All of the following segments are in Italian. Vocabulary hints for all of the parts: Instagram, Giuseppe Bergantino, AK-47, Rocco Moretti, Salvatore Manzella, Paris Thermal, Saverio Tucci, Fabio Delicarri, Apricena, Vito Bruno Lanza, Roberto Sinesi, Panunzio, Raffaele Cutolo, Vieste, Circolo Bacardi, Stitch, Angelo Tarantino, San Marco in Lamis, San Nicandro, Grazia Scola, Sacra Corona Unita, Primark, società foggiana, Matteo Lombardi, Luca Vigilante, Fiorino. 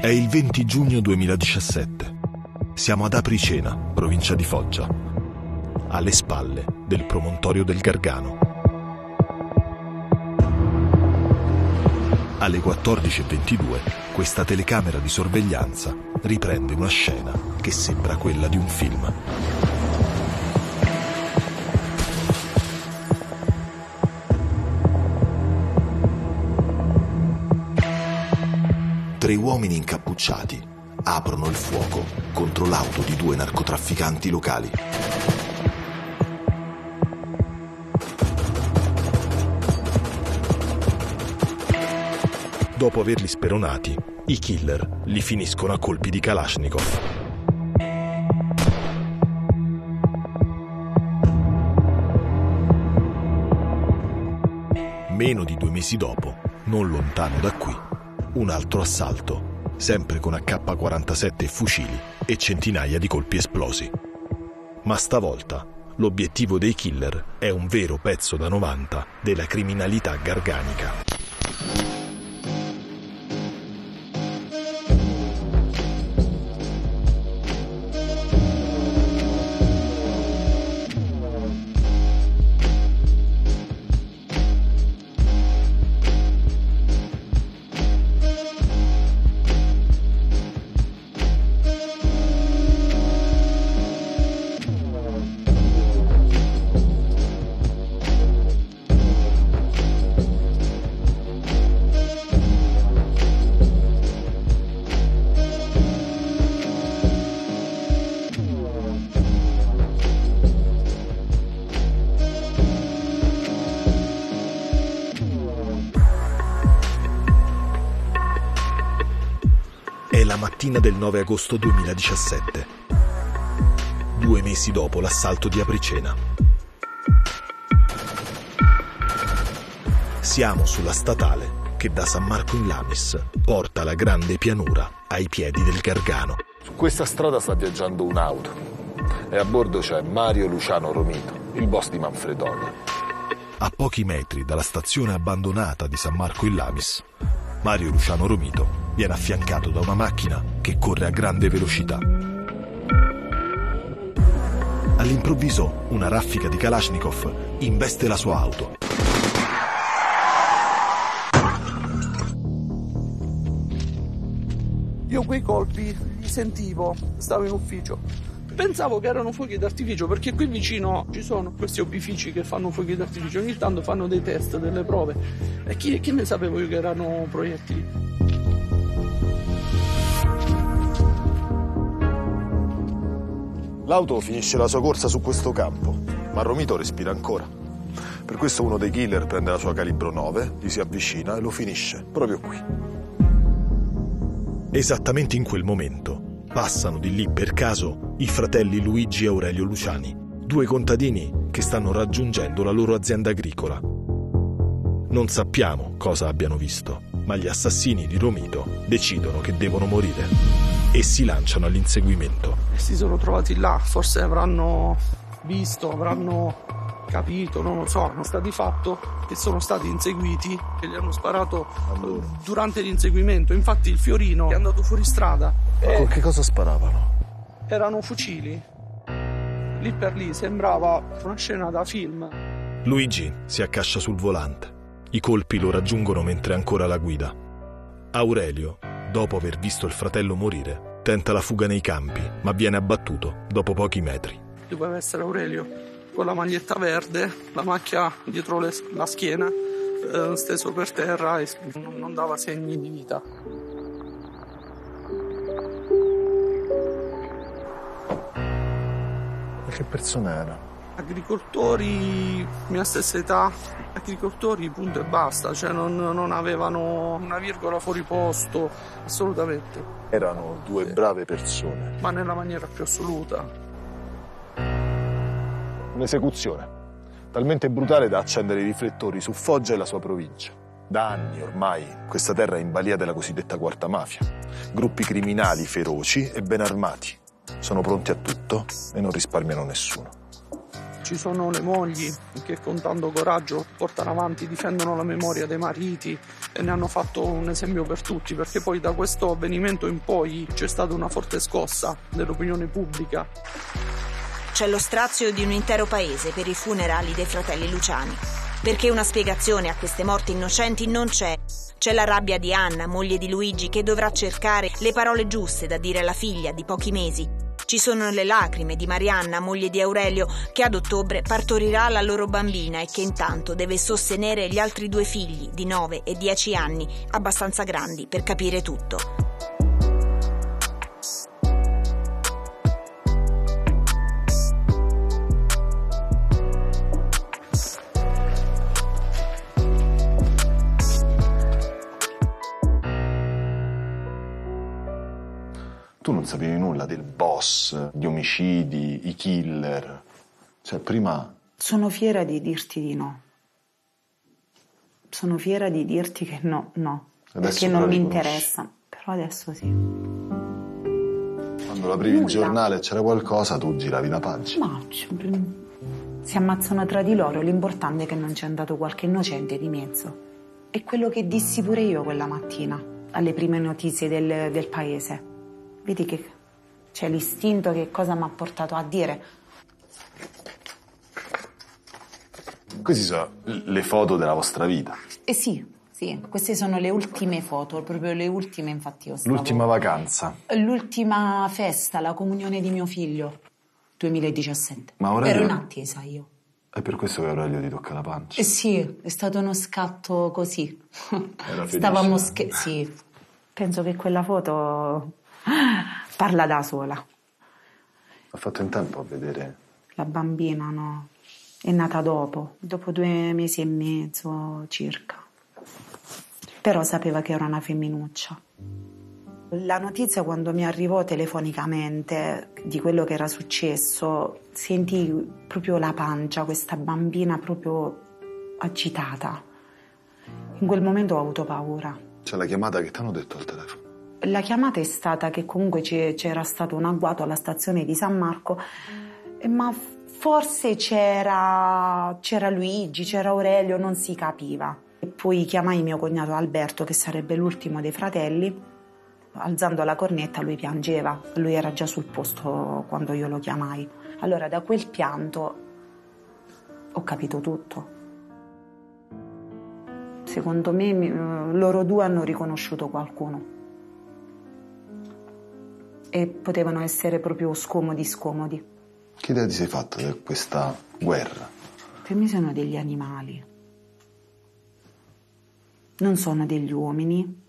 È il 20 giugno 2017. Siamo ad Apricena, provincia di Foggia, alle spalle del promontorio del Gargano. Alle 14:22 questa telecamera di sorveglianza riprende una scena che sembra quella di un film. Tre uomini incappucciati aprono il fuoco contro l'auto di due narcotrafficanti locali. Dopo averli speronati, i killer li finiscono a colpi di Kalashnikov. Meno di 2 mesi dopo, non lontano da qui, un altro assalto, sempre con AK-47 e fucili e centinaia di colpi esplosi. Ma stavolta l'obiettivo dei killer è un vero pezzo da 90 della criminalità garganica. Mattina del 9 agosto 2017, 2 mesi dopo l'assalto di Apricena. Siamo sulla statale che da San Marco in Lamis porta la grande pianura ai piedi del Gargano. Su questa strada sta viaggiando un'auto e a bordo c'è Mario Luciano Romito, il boss di Manfredonia. A pochi metri dalla stazione abbandonata di San Marco in Lamis, Mario Luciano Romito viene affiancato da una macchina che corre a grande velocità. All'improvviso, una raffica di Kalashnikov investe la sua auto. Io quei colpi li sentivo, stavo in ufficio. Pensavo che erano fuochi d'artificio, perché qui vicino ci sono questi opifici che fanno fuochi d'artificio. Ogni tanto fanno dei test, delle prove. E chi ne sapevo io che erano proiettili? L'auto finisce la sua corsa su questo campo, ma Romito respira ancora. Per questo uno dei killer prende la sua calibro 9, gli si avvicina e lo finisce proprio qui. Esattamente in quel momento passano di lì per caso i fratelli Luigi e Aurelio Luciani, due contadini che stanno raggiungendo la loro azienda agricola. Non sappiamo cosa abbiano visto, ma gli assassini di Romito decidono che devono morire e si lanciano all'inseguimento. Si sono trovati là, forse avranno visto, avranno capito, non lo so. Non sta di fatto che sono stati inseguiti e gli hanno sparato durante l'inseguimento. Infatti il Fiorino è andato fuori strada. Ma con che cosa sparavano? Erano fucili. Lì per lì sembrava una scena da film. Luigi si accascia sul volante. I colpi lo raggiungono mentre è ancora alla guida. Aurelio, dopo aver visto il fratello morire, tenta la fuga nei campi, ma viene abbattuto dopo pochi metri. Doveva essere Aurelio, con la maglietta verde, la macchia dietro la schiena, steso per terra e non dava segni di vita. Ma che persona era? Agricoltori, mia stessa età, agricoltori punto e basta, cioè non avevano una virgola fuori posto, assolutamente. Erano due brave persone. Ma nella maniera più assoluta. Un'esecuzione talmente brutale da accendere i riflettori su Foggia e la sua provincia. Da anni ormai questa terra è in balia della cosiddetta quarta mafia. Gruppi criminali feroci e ben armati. Sono pronti a tutto e non risparmiano nessuno. Ci sono le mogli che con tanto coraggio portano avanti, difendono la memoria dei mariti, ne hanno fatto un esempio per tutti, perché poi da questo avvenimento in poi c'è stata una forte scossa dell'opinione pubblica. C'è lo strazio di un intero paese per i funerali dei fratelli Luciani, perché una spiegazione a queste morti innocenti non c'è. C'è la rabbia di Anna, moglie di Luigi, che dovrà cercare le parole giuste da dire alla figlia di pochi mesi. Ci sono le lacrime di Marianna, moglie di Aurelio, che ad ottobre partorirà la loro bambina e che intanto deve sostenere gli altri due figli di 9 e 10 anni, abbastanza grandi per capire tutto. Tu non sapevi nulla del boss, gli omicidi, i killer. Cioè, prima... Sono fiera di dirti di no. Sono fiera di dirti che no. Adesso perché non mi interessa. Però adesso sì. Quando aprivi il giornale e c'era qualcosa, tu giravi la pagina. Ma si ammazzano tra di loro. L'importante è che non c'è andato qualche innocente di mezzo. È quello che dissi pure io quella mattina, alle prime notizie del paese. Vedi che c'è l'istinto che cosa mi ha portato a dire. Queste sono le foto della vostra vita. Eh sì, queste sono le ultime foto, proprio le ultime, infatti. L'ultima vacanza. L'ultima festa, la comunione di mio figlio, 2017. Ma Aurelio... Ero in attesa io. È per questo che Aurelio ti tocca la pancia? Eh sì, è stato uno scatto così. Era felice. Stavamo sì. Penso che quella foto... parla da sola. Ha fatto in tempo a vedere? La bambina, no. È nata dopo 2 mesi e mezzo circa. Però sapeva che era una femminuccia. La notizia, quando mi arrivò telefonicamente di quello che era successo, sentii proprio la pancia, questa bambina proprio agitata. In quel momento ho avuto paura. C'è la chiamata che ti hanno detto al telefono? La chiamata è stata che comunque c'era stato un agguato alla stazione di San Marco, ma forse c'era Luigi, c'era Aurelio, non si capiva. E poi chiamai mio cognato Alberto, che sarebbe l'ultimo dei fratelli. Alzando la cornetta lui piangeva, lui era già sul posto quando io lo chiamai. Allora da quel pianto ho capito tutto. Secondo me loro due hanno riconosciuto qualcuno. E potevano essere proprio scomodi. Che idea ti sei fatta di questa guerra? Per me sono degli animali. Non sono degli uomini.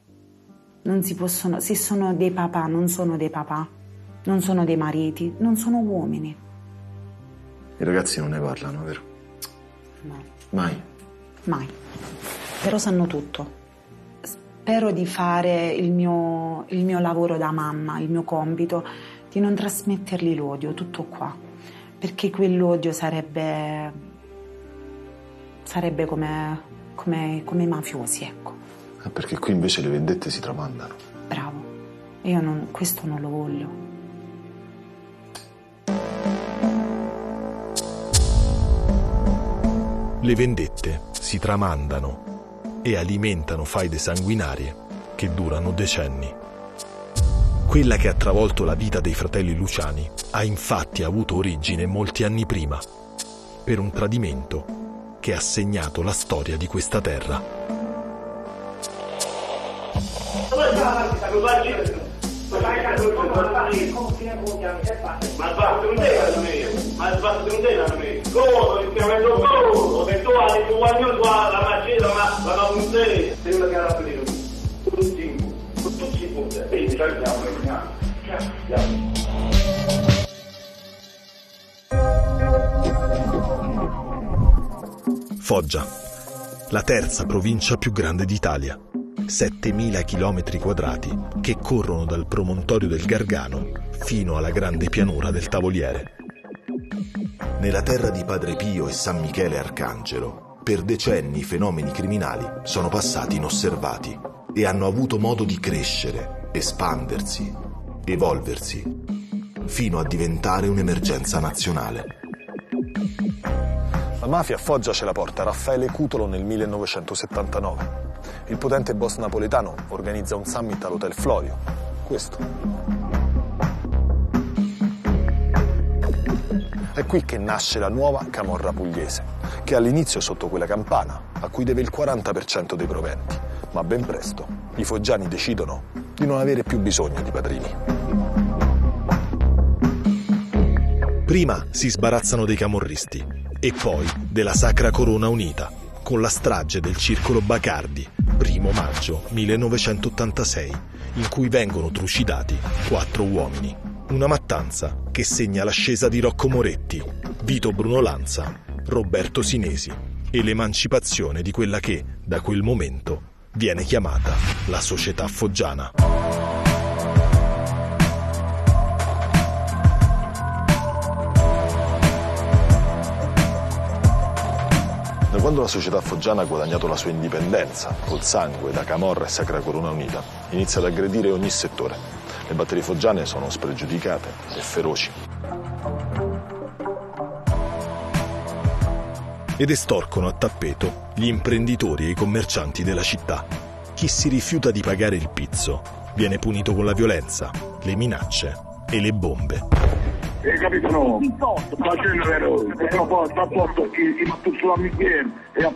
Non si possono... Se sono dei papà, non sono dei papà. Non sono dei mariti, non sono uomini. I ragazzi non ne parlano, vero? No. Mai. Però sanno tutto. Spero di fare il mio lavoro da mamma, il mio compito, di non trasmettergli l'odio, tutto qua. Perché quell'odio sarebbe come i mafiosi, ecco. Perché qui invece le vendette si tramandano. Bravo. Io questo non lo voglio. Le vendette si tramandano e alimentano faide sanguinarie che durano decenni. Quella che ha travolto la vita dei fratelli Luciani ha infatti avuto origine molti anni prima, per un tradimento che ha segnato la storia di questa terra. Foggia, la terza provincia più grande d'Italia, 7.000 km quadrati che corrono dal promontorio del Gargano fino alla grande pianura del Tavoliere. Nella terra di Padre Pio e San Michele Arcangelo, per decenni i fenomeni criminali sono passati inosservati e hanno avuto modo di crescere, espandersi, evolversi, fino a diventare un'emergenza nazionale. La mafia a Foggia ce la porta Raffaele Cutolo nel 1979 il potente boss napoletano organizza un summit all'Hotel Florio. Questo. È qui che nasce la nuova camorra pugliese, che all'inizio è sotto quella campana, a cui deve il 40% dei proventi. Ma ben presto i foggiani decidono di non avere più bisogno di padrini. Prima si sbarazzano dei camorristi e poi della Sacra Corona Unita, con la strage del Circolo Bacardi, 1 maggio 1986, in cui vengono trucidati 4 uomini. Una mattanza che segna l'ascesa di Rocco Moretti, Vito Bruno Lanza, Roberto Sinesi e l'emancipazione di quella che, da quel momento, viene chiamata la società foggiana. Da quando la società foggiana ha guadagnato la sua indipendenza, col sangue da Camorra e Sacra Corona Unita, inizia ad aggredire ogni settore. Le batterie foggiane sono spregiudicate e feroci. Ed estorcono a tappeto gli imprenditori e i commercianti della città. Chi si rifiuta di pagare il pizzo viene punito con la violenza, le minacce e le bombe. Capitano, facendo sta a posto i mattuzzolo a Michele e a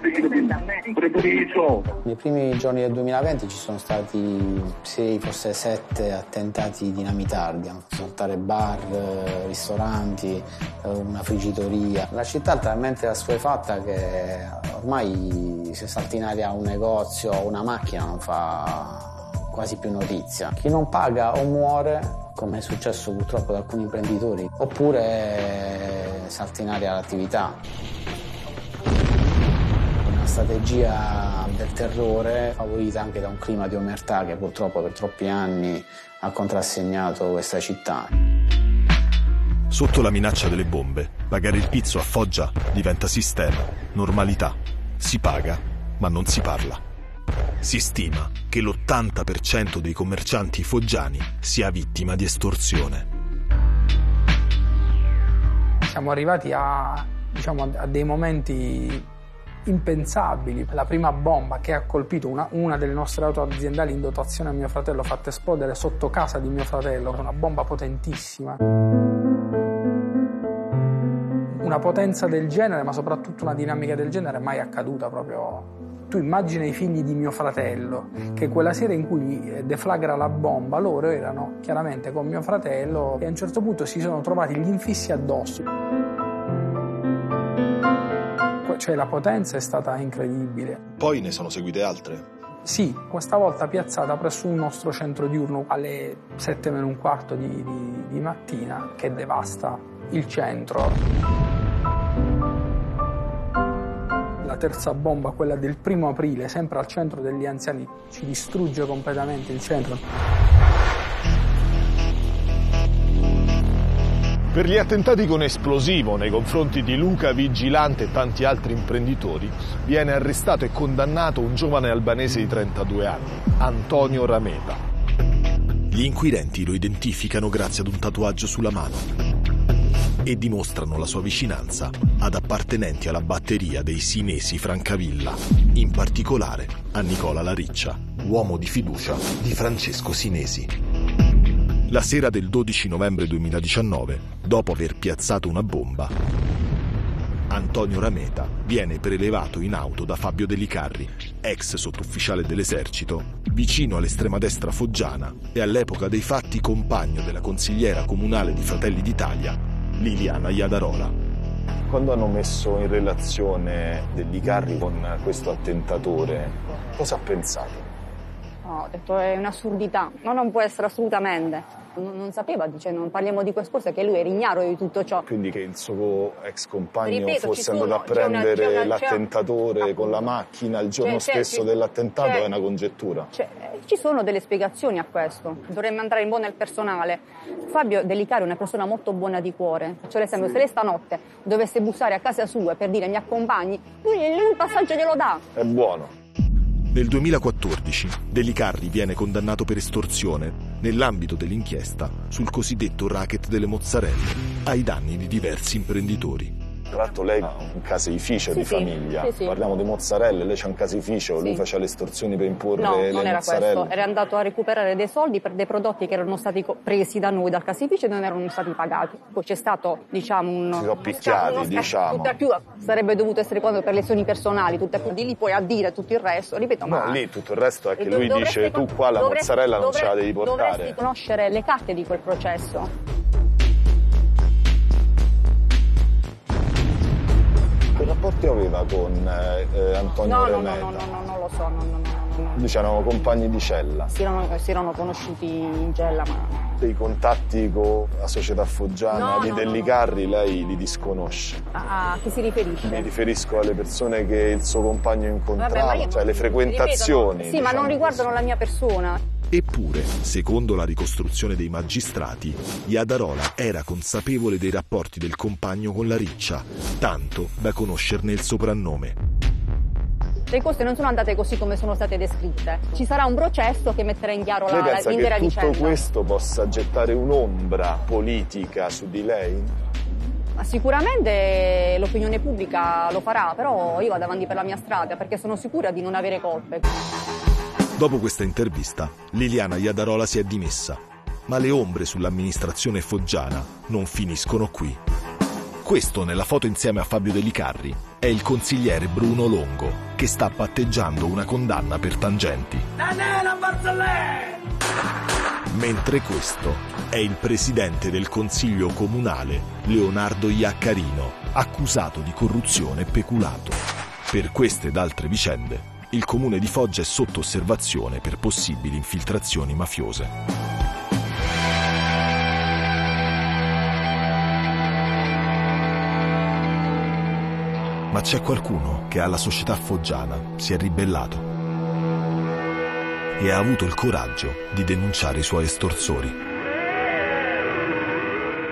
Pretoriso. Nei primi giorni del 2020 ci sono stati 6, forse 7 attentati dinamitardi. Hanno fatto saltare bar, ristoranti, una friggitoria. La città è talmente assuefatta che ormai se salta in aria un negozio o una macchina non fa quasi più notizia. Chi non paga o muore, come è successo purtroppo ad alcuni imprenditori, oppure salta in aria l'attività. Una strategia del terrore favorita anche da un clima di omertà che purtroppo per troppi anni ha contrassegnato questa città. Sotto la minaccia delle bombe, pagare il pizzo a Foggia diventa sistema, normalità. Si paga, ma non si parla. Si stima che l'80% dei commercianti foggiani sia vittima di estorsione. Siamo arrivati a dei momenti impensabili. La prima bomba che ha colpito una delle nostre auto aziendali in dotazione a mio fratello, fatta esplodere sotto casa di mio fratello, una bomba potentissima. Una potenza del genere, ma soprattutto una dinamica del genere mai accaduta proprio. Tu immagina i figli di mio fratello, che quella sera in cui deflagra la bomba, loro erano chiaramente con mio fratello e a un certo punto si sono trovati gli infissi addosso. Cioè la potenza è stata incredibile. Poi ne sono seguite altre? Sì, questa volta piazzata presso un nostro centro diurno alle 7:15 di mattina, che devasta il centro. La terza bomba, quella del 1 aprile, sempre al centro degli anziani, ci distrugge completamente il centro. Per gli attentati con esplosivo nei confronti di Luca Vigilante e tanti altri imprenditori, viene arrestato e condannato un giovane albanese di 32 anni, Antonio Rameta. Gli inquirenti lo identificano grazie ad un tatuaggio sulla mano e dimostrano la sua vicinanza ad appartenenti alla batteria dei Sinesi Francavilla, in particolare a Nicola Lariccia, uomo di fiducia di Francesco Sinesi. La sera del 12 novembre 2019, dopo aver piazzato una bomba, Antonio Rameta viene prelevato in auto da Fabio Delicarri, ex sottufficiale dell'esercito, vicino all'estrema destra foggiana e all'epoca dei fatti compagno della consigliera comunale di Fratelli d'Italia, Liliana Iadarola. Quando hanno messo in relazione Delicarri con questo attentatore, cosa ha pensato? No, ho detto è un'assurdità, no, non può essere assolutamente. Non sapeva, dice, non parliamo di queste cose, che lui era ignaro di tutto ciò. Quindi che il suo ex compagno, ripeto, fosse andato a prendere l'attentatore con la macchina il giorno stesso dell'attentato è una congettura. Ci sono delle spiegazioni a questo, dovremmo andare un po' nel personale. Fabio Delicarri è una persona molto buona di cuore, faccio l'esempio, se lei stanotte dovesse bussare a casa sua per dire mi accompagni, lui il passaggio glielo dà. È buono. Nel 2014 Delicarri viene condannato per estorsione nell'ambito dell'inchiesta sul cosiddetto racket delle mozzarelle ai danni di diversi imprenditori. Tra l'altro lei ha un caseificio famiglia. Sì, sì. Parliamo di mozzarelle, lei c'ha un caseificio, lui faceva le estorsioni per imporre le mozzarelle. No, non era questo. Era andato a recuperare dei soldi per dei prodotti che erano stati presi da noi, dal caseificio, e non erano stati pagati. Poi c'è stato, diciamo, un... Si sono picchiati, diciamo. Tutta più sarebbe dovuto essere quando per lesioni personali, tutta più di lì poi a dire tutto il resto, ripeto, no, ma... lì tutto il resto è che lui dice, tu qua la mozzarella non ce la devi portare. Dovresti conoscere le carte di quel processo. Che rapporti aveva con Antonio Rameta? No, non lo so, Dicevano compagni di cella. Si erano conosciuti in cella, ma... Dei contatti con la società foggiana di Delicarri lei li disconosce. A chi si riferisce? Mi riferisco alle persone che il suo compagno incontrava, cioè le frequentazioni. Sì, ma non riguardano la mia persona. Eppure, secondo la ricostruzione dei magistrati, Iadarola era consapevole dei rapporti del compagno con la riccia, tanto da conoscerne il soprannome. Le cose non sono andate così come sono state descritte. Ci sarà un processo che metterà in chiaro l'intera vicenda. Lei pensa che tutto questo possa gettare un'ombra politica su di lei? Ma sicuramente l'opinione pubblica lo farà, però io vado avanti per la mia strada, perché sono sicura di non avere colpe. Dopo questa intervista, Liliana Iadarola si è dimessa, ma le ombre sull'amministrazione foggiana non finiscono qui. Questo, nella foto insieme a Fabio Delicarri, è il consigliere Bruno Longo, che sta patteggiando una condanna per tangenti. Mentre questo è il presidente del Consiglio Comunale, Leonardo Iaccarino, accusato di corruzione e peculato. Per queste ed altre vicende, il comune di Foggia è sotto osservazione per possibili infiltrazioni mafiose. Ma c'è qualcuno che alla società foggiana si è ribellato e ha avuto il coraggio di denunciare i suoi estorsori.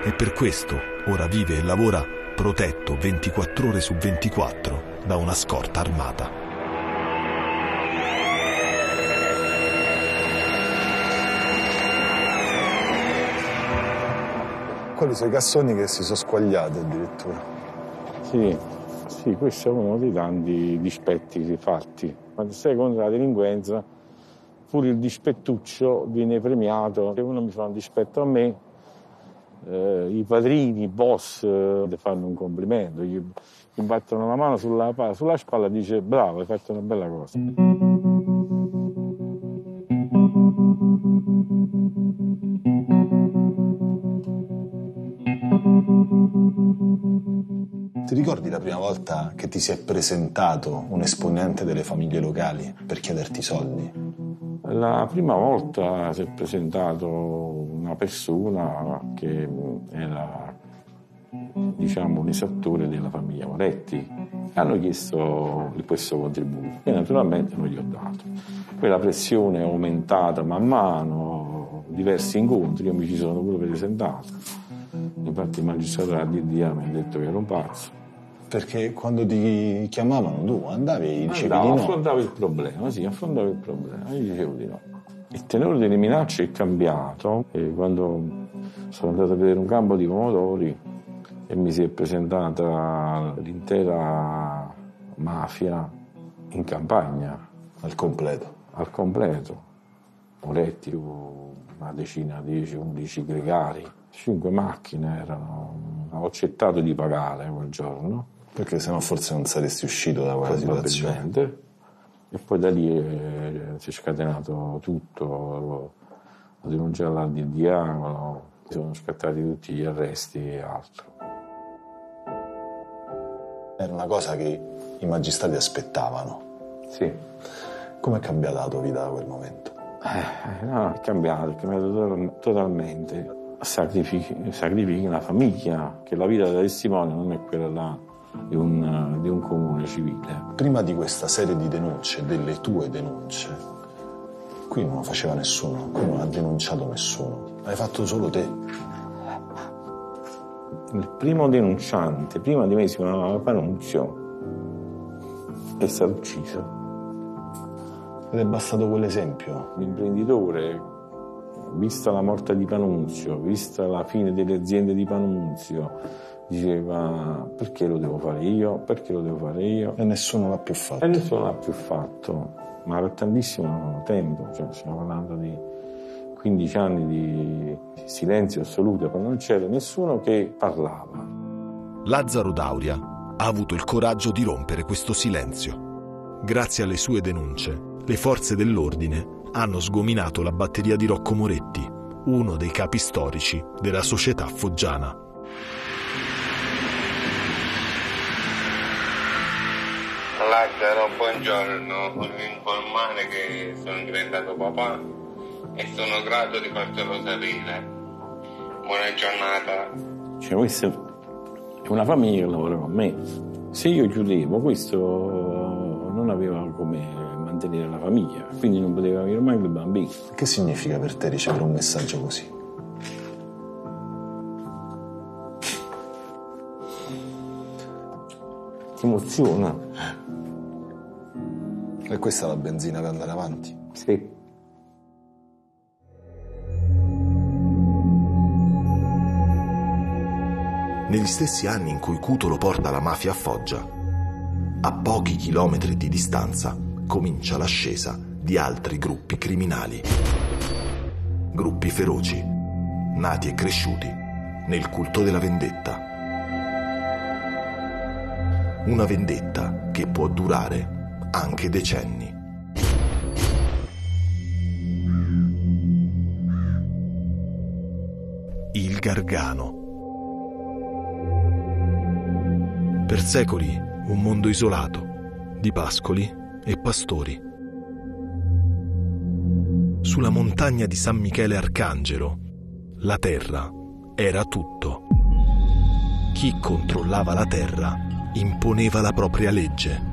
E per questo ora vive e lavora protetto 24 ore su 24 da una scorta armata. Quelli sono i cassoni che si sono squagliati addirittura. Sì. Sì, questo è uno dei tanti dispetti fatti. Quando sei contro la delinquenza, pure il dispettuccio viene premiato. Se uno mi fa un dispetto a me, i padrini, i boss, fanno un complimento, gli battono la mano sulla spalla e dice bravo, hai fatto una bella cosa. Ti ricordi la prima volta che ti si è presentato un esponente delle famiglie locali per chiederti soldi? La prima volta si è presentato una persona che era, diciamo, un esattore della famiglia Moretti. Hanno chiesto questo contributo e naturalmente non gli ho dato. Poi la pressione è aumentata man mano, diversi incontri, io mi ci sono pure presentato. Infatti il magistrato della DDA mi ha detto che ero un pazzo. Perché quando ti chiamavano tu andavi e dicevi di no. Affrontavo il problema, sì, affrontavo il problema e dicevo di no. Il tenore delle minacce è cambiato e quando sono andato a vedere un campo di pomodori e mi si è presentata l'intera mafia in campagna. Al completo? Al completo. Moretti, una decina, 10, 11 gregari, 5 macchine erano. Ho accettato di pagare quel giorno. Perché sennò forse non saresti uscito da quella situazione. E poi da lì si è scatenato tutto. Ho denunciato la DDA, sono scattati tutti gli arresti e altro. Era una cosa che i magistrati aspettavano. Sì. Come è cambiata la tua vita da quel momento? No, è cambiato totalmente. Sacrifichi una famiglia, che la vita da testimone non è quella là di un comune civile. Prima di questa serie di denunce, delle tue denunce, qui non lo faceva nessuno, qui non ha denunciato nessuno, l'hai fatto solo te. Il primo denunciante, prima di me, si chiamava Panunzio, è stato ucciso. Ed è bastato quell'esempio. L'imprenditore, vista la morte di Panunzio, vista la fine delle aziende di Panunzio, diceva perché lo devo fare io, perché lo devo fare io. E nessuno l'ha più fatto. E nessuno l'ha più fatto, ma era tantissimo tempo, cioè, stiamo parlando di 15 anni di silenzio assoluto, quando non c'era nessuno che parlava. Lazzaro D'Auria ha avuto il coraggio di rompere questo silenzio. Grazie alle sue denunce, le forze dell'ordine hanno sgominato la batteria di Rocco Moretti, uno dei capi storici della società foggiana. Lazzaro, buongiorno. Voglio informare che sono diventato papà e sono grato di fartelo sapere. Buona giornata. Cioè, questa è una famiglia che lavora con me. Se io chiudevo, questo non aveva come mantenere la famiglia, quindi non poteva avere mai più bambini. Che significa per te ricevere un messaggio così? Ti emoziona. E questa è la benzina per andare avanti? Sì. Negli stessi anni in cui Cutolo porta la mafia a Foggia, a pochi chilometri di distanza comincia l'ascesa di altri gruppi criminali. Gruppi feroci, nati e cresciuti nel culto della vendetta. Una vendetta che può durare anche decenni. Il Gargano. Per secoli un mondo isolato di pascoli e pastori. Sulla montagna di San Michele Arcangelo, la terra era tutto. Chi controllava la terra imponeva la propria legge.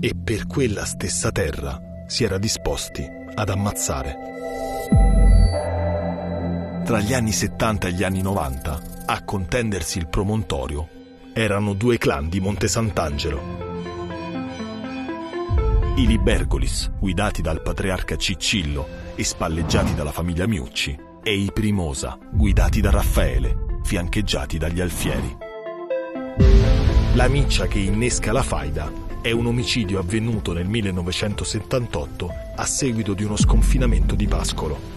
E per quella stessa terra si era disposti ad ammazzare. Tra gli anni 70 e gli anni 90, a contendersi il promontorio erano due clan di Monte Sant'Angelo. I Libergolis, guidati dal patriarca Ciccillo e spalleggiati dalla famiglia Miucci, e i Primosa, guidati da Raffaele, fiancheggiati dagli Alfieri. La miccia che innesca la faida è un omicidio avvenuto nel 1978 a seguito di uno sconfinamento di pascolo.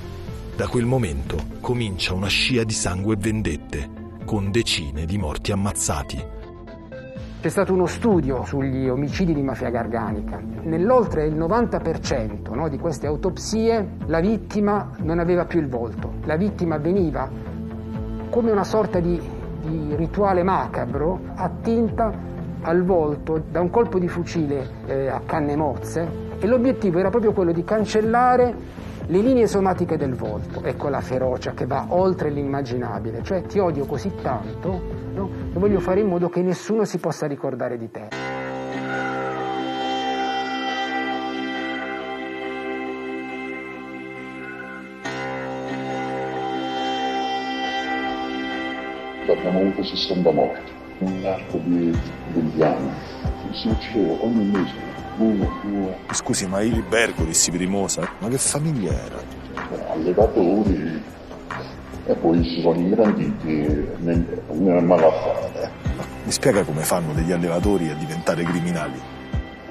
Da quel momento comincia una scia di sangue e vendette, con decine di morti ammazzati. C'è stato uno studio sugli omicidi di mafia garganica. Nell'oltre il 90% di queste autopsie la vittima non aveva più il volto. La vittima veniva come una sorta di rituale macabro attinta al volto da un colpo di fucile a canne mozze, e l'obiettivo era proprio quello di cancellare le linee somatiche del volto. Ecco la ferocia che va oltre l'immaginabile, cioè ti odio così tanto, e voglio fare in modo che nessuno si possa ricordare di te. Abbiamo avuto 60 morti, un arco degli anni, succedeva ogni mese. Scusi, ma i Libergolis, i Primosa, ma che famiglia era? Allevatori, e poi si sono ingranditi nella malaffare. Mi spiega come fanno degli allevatori a diventare criminali?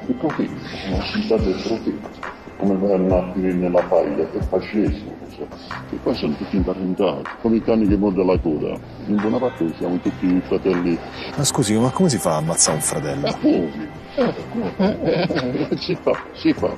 Il profitto, una città del profitto, come vanno a finire nella paglia, che facessero, che poi sono tutti imparentati, come i cani che mordono la coda. In buona parte siamo tutti fratelli. Ma scusi, ma come si fa a ammazzare un fratello? Si fa.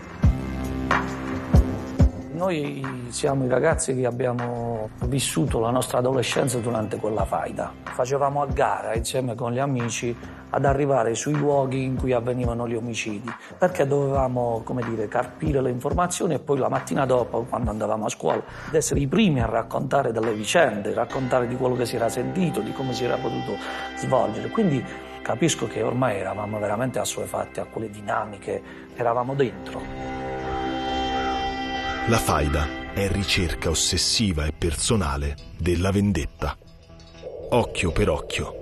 Noi siamo i ragazzi che abbiamo vissuto la nostra adolescenza durante quella faida. Facevamo a gara insieme con gli amici ad arrivare sui luoghi in cui avvenivano gli omicidi, perché dovevamo, carpire le informazioni e poi la mattina dopo, quando andavamo a scuola, ad essere i primi a raccontare delle vicende, raccontare di quello che si era sentito, di come si era potuto svolgere. Quindi capisco che ormai eravamo veramente assuefatti a quelle dinamiche, eravamo dentro. La faida è ricerca ossessiva e personale della vendetta. Occhio per occhio,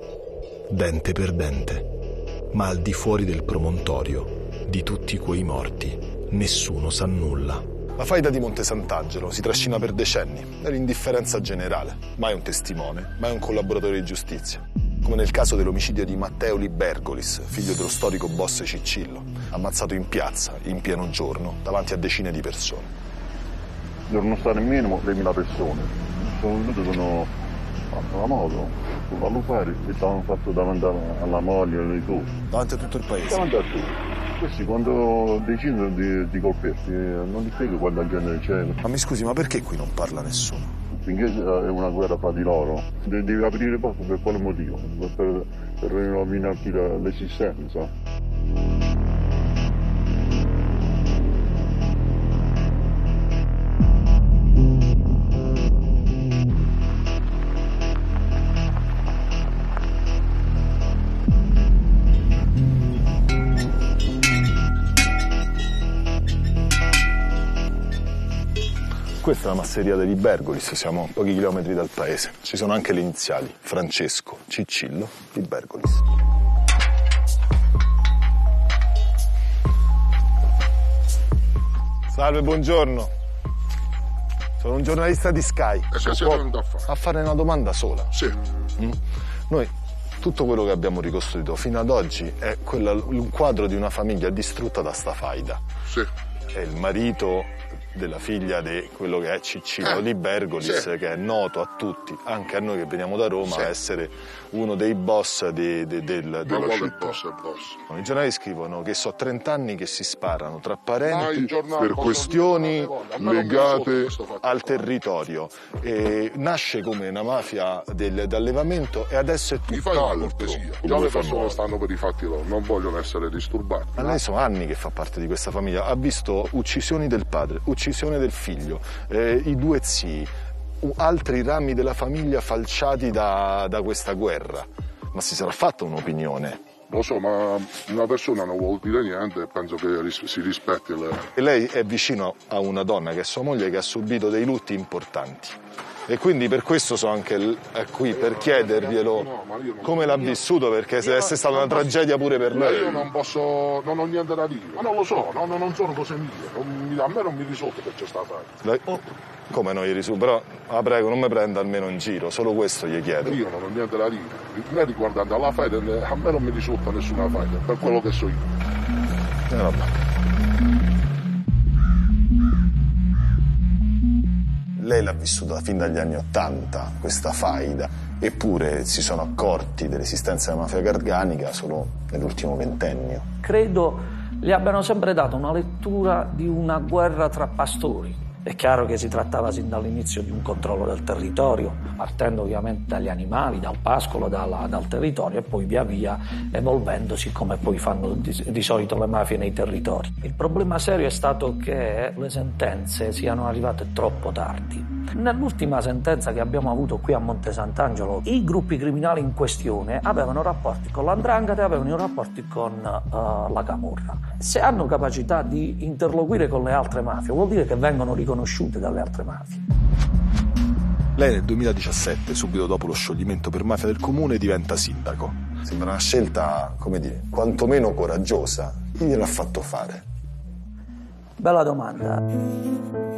dente per dente. Ma al di fuori del promontorio, di tutti quei morti, nessuno sa nulla. La faida di Monte Sant'Angelo si trascina per decenni nell'indifferenza generale. Mai un testimone, mai un collaboratore di giustizia. Come nel caso dell'omicidio di Matteo Libergolis, figlio dello storico boss Ciccillo, ammazzato in piazza, in pieno giorno, davanti a decine di persone. Devono stare minimo 3.000 persone. Sono venuto, sono fatto la moto, a lupare, e stavano fatto davanti alla moglie, alle cose. Davanti a tutto il paese? Davanti a tutti. Questi quando decidono di colpirti, non ti spiego quanta gente c'è. Ma mi scusi, ma perché qui non parla nessuno? Finché è una guerra fra di loro, devi aprire posto per quale motivo? Per rovinarti l'esistenza. Questa è la masseria dei Libergolis, siamo a pochi chilometri dal paese. Ci sono anche le iniziali, Francesco Ciccillo Libergolis. Salve, buongiorno. Sono un giornalista di Sky. E che siete venuto a fare? A fare una domanda sola. Sì. Noi, tutto quello che abbiamo ricostruito fino ad oggi è un quadro di una famiglia distrutta da sta faida. Sì. È il marito della figlia di quello che è Ciccillo Libergolis, sì, che è noto a tutti, anche a noi che veniamo da Roma, sì, a essere uno dei boss della città. Boss. I giornali scrivono che sono 30 anni che si sparano tra parenti per questioni legate al territorio. E nasce come una mafia d'allevamento e adesso è tutto corto. Già le persone stanno per i fatti loro, non vogliono essere disturbati. Ma lei sono anni che fa parte di questa famiglia, ha visto uccisioni del padre, uccisione del figlio, i due zii, altri rami della famiglia falciati da questa guerra. Ma si sarà fatta un'opinione? Lo so, ma una persona non vuol dire niente e penso che si rispetti le... E lei è vicino a una donna che è sua moglie, che ha subito dei lutti importanti. E quindi per questo sono anche qui, per chiederglielo, come l'ha vissuto, perché se è stata una tragedia pure per lei. Io non posso, non ho niente da dire, ma non lo so, non sono cose mie, a me non mi risulta che c'è stata. Come non gli risulta? Però, la prego, non mi prenda almeno in giro, solo questo gli chiedo. Io non ho niente da dire, né riguardando alla faida, a me non mi risulta nessuna faida, per quello che so io. Vabbè. Lei l'ha vissuta fin dagli anni '80, questa faida, eppure si sono accorti dell'esistenza della mafia garganica solo nell'ultimo ventennio. Credo gli abbiano sempre dato una lettura di una guerra tra pastori. È chiaro che si trattava sin dall'inizio di un controllo del territorio, partendo ovviamente dagli animali, dal pascolo, dal territorio e poi via via evolvendosi come poi fanno di solito le mafie nei territori. Il problema serio è stato che le sentenze siano arrivate troppo tardi. Nell'ultima sentenza che abbiamo avuto qui a Monte Sant'Angelo, i gruppi criminali in questione avevano rapporti con l''ndrangheta e avevano rapporti con la camorra. Se hanno capacità di interloquire con le altre mafie, vuol dire che vengono riconosciute dalle altre mafie. Lei nel 2017, subito dopo lo scioglimento per mafia del comune, diventa sindaco. Sembra una scelta, come dire, quantomeno coraggiosa. Chi gliel'ha fatto fare? Bella domanda.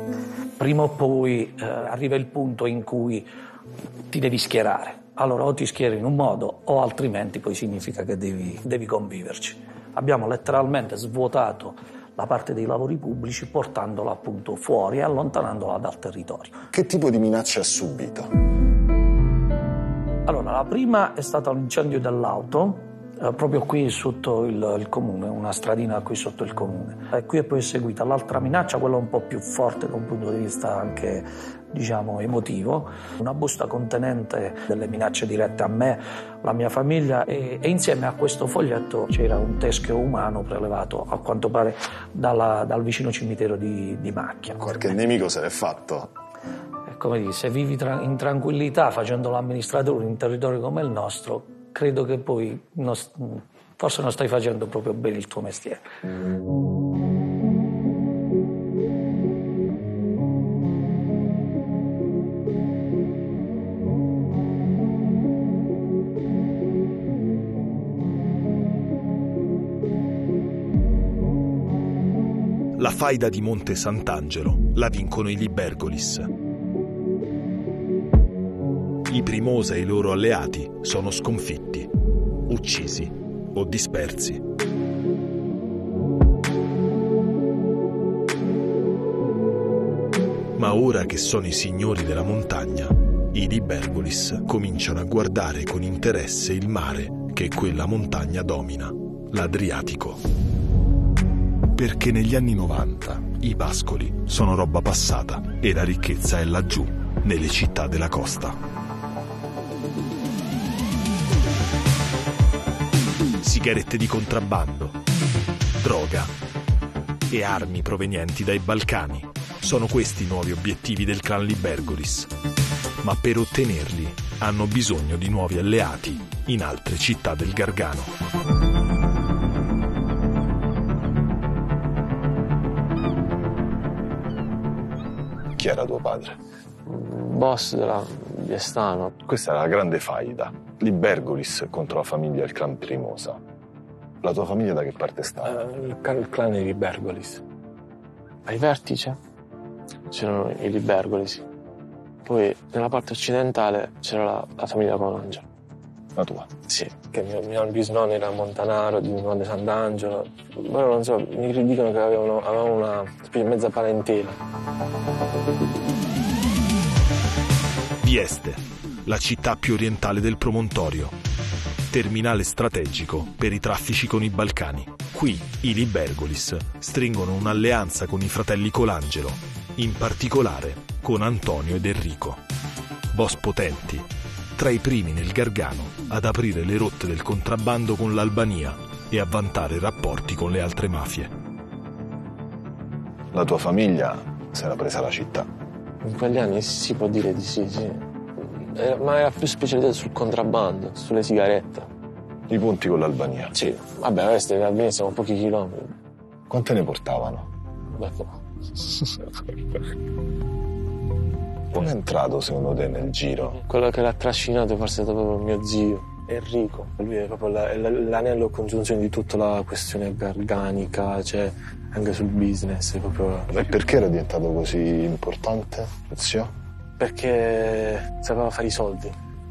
Prima o poi arriva il punto in cui ti devi schierare. Allora o ti schieri in un modo o altrimenti poi significa che devi conviverci. Abbiamo letteralmente svuotato la parte dei lavori pubblici portandola appunto fuori e allontanandola dal territorio. Che tipo di minacce ha subito? Allora, la prima è stata l'incendio dell'auto. Proprio qui sotto il comune, una stradina qui sotto il comune. E qui è poi seguita l'altra minaccia, quella un po' più forte da un punto di vista anche, diciamo, emotivo. Una busta contenente delle minacce dirette a me, la mia famiglia e insieme a questo foglietto c'era un teschio umano prelevato, a quanto pare, dal vicino cimitero di Macchia. Qualche nemico se l'è fatto. Come dire, se vivi in tranquillità facendo l'amministratore in un territorio come il nostro, credo che poi forse non stai facendo proprio bene il tuo mestiere. La faida di Monte Sant'Angelo. la vincono i Libergolis. I Primosa e i loro alleati sono sconfitti, uccisi o dispersi. Ma ora che sono i signori della montagna, i Libergolis cominciano a guardare con interesse il mare che quella montagna domina, l'Adriatico. Perché negli anni 90 i pascoli sono roba passata e la ricchezza è laggiù, nelle città della costa. Sigarette di contrabbando, droga e armi provenienti dai Balcani. Sono questi i nuovi obiettivi del clan Libergolis, ma per ottenerli hanno bisogno di nuovi alleati in altre città del Gargano. Chi era tuo padre? Boss della Viestano. Questa era la grande faida, Libergolis contro la famiglia del clan Primosa. La tua famiglia da che parte sta? Il clan dei Libergolis. Ai vertice? C'erano i Libergolis, poi nella parte occidentale c'era la famiglia Colangelo. La tua? Sì, che mio bisnonno era montanaro di Monte Sant'Angelo, però non so, mi dicono che avevano una mezza parentela. Vieste, la città più orientale del promontorio, terminale strategico per i traffici con i Balcani. Qui i Libergolis stringono un'alleanza con i fratelli Colangelo, in particolare con Antonio ed Enrico, boss potenti, tra i primi nel Gargano ad aprire le rotte del contrabbando con l'Albania e a vantare rapporti con le altre mafie. La tua famiglia si era presa la città? In quegli anni si può dire di sì. Ma era più specializzata sul contrabbando, sulle sigarette. I punti con l'Albania? Sì, vabbè, queste l'Albania siamo a pochi chilometri. Quante ne portavano? Beh, come è entrato secondo te nel giro? Quello che l'ha trascinato forse è proprio mio zio Enrico. Lui è proprio l'anello congiunzione di tutta la questione garganica, cioè anche sul business proprio. E perché era diventato così importante zio? Perché sapeva fare i soldi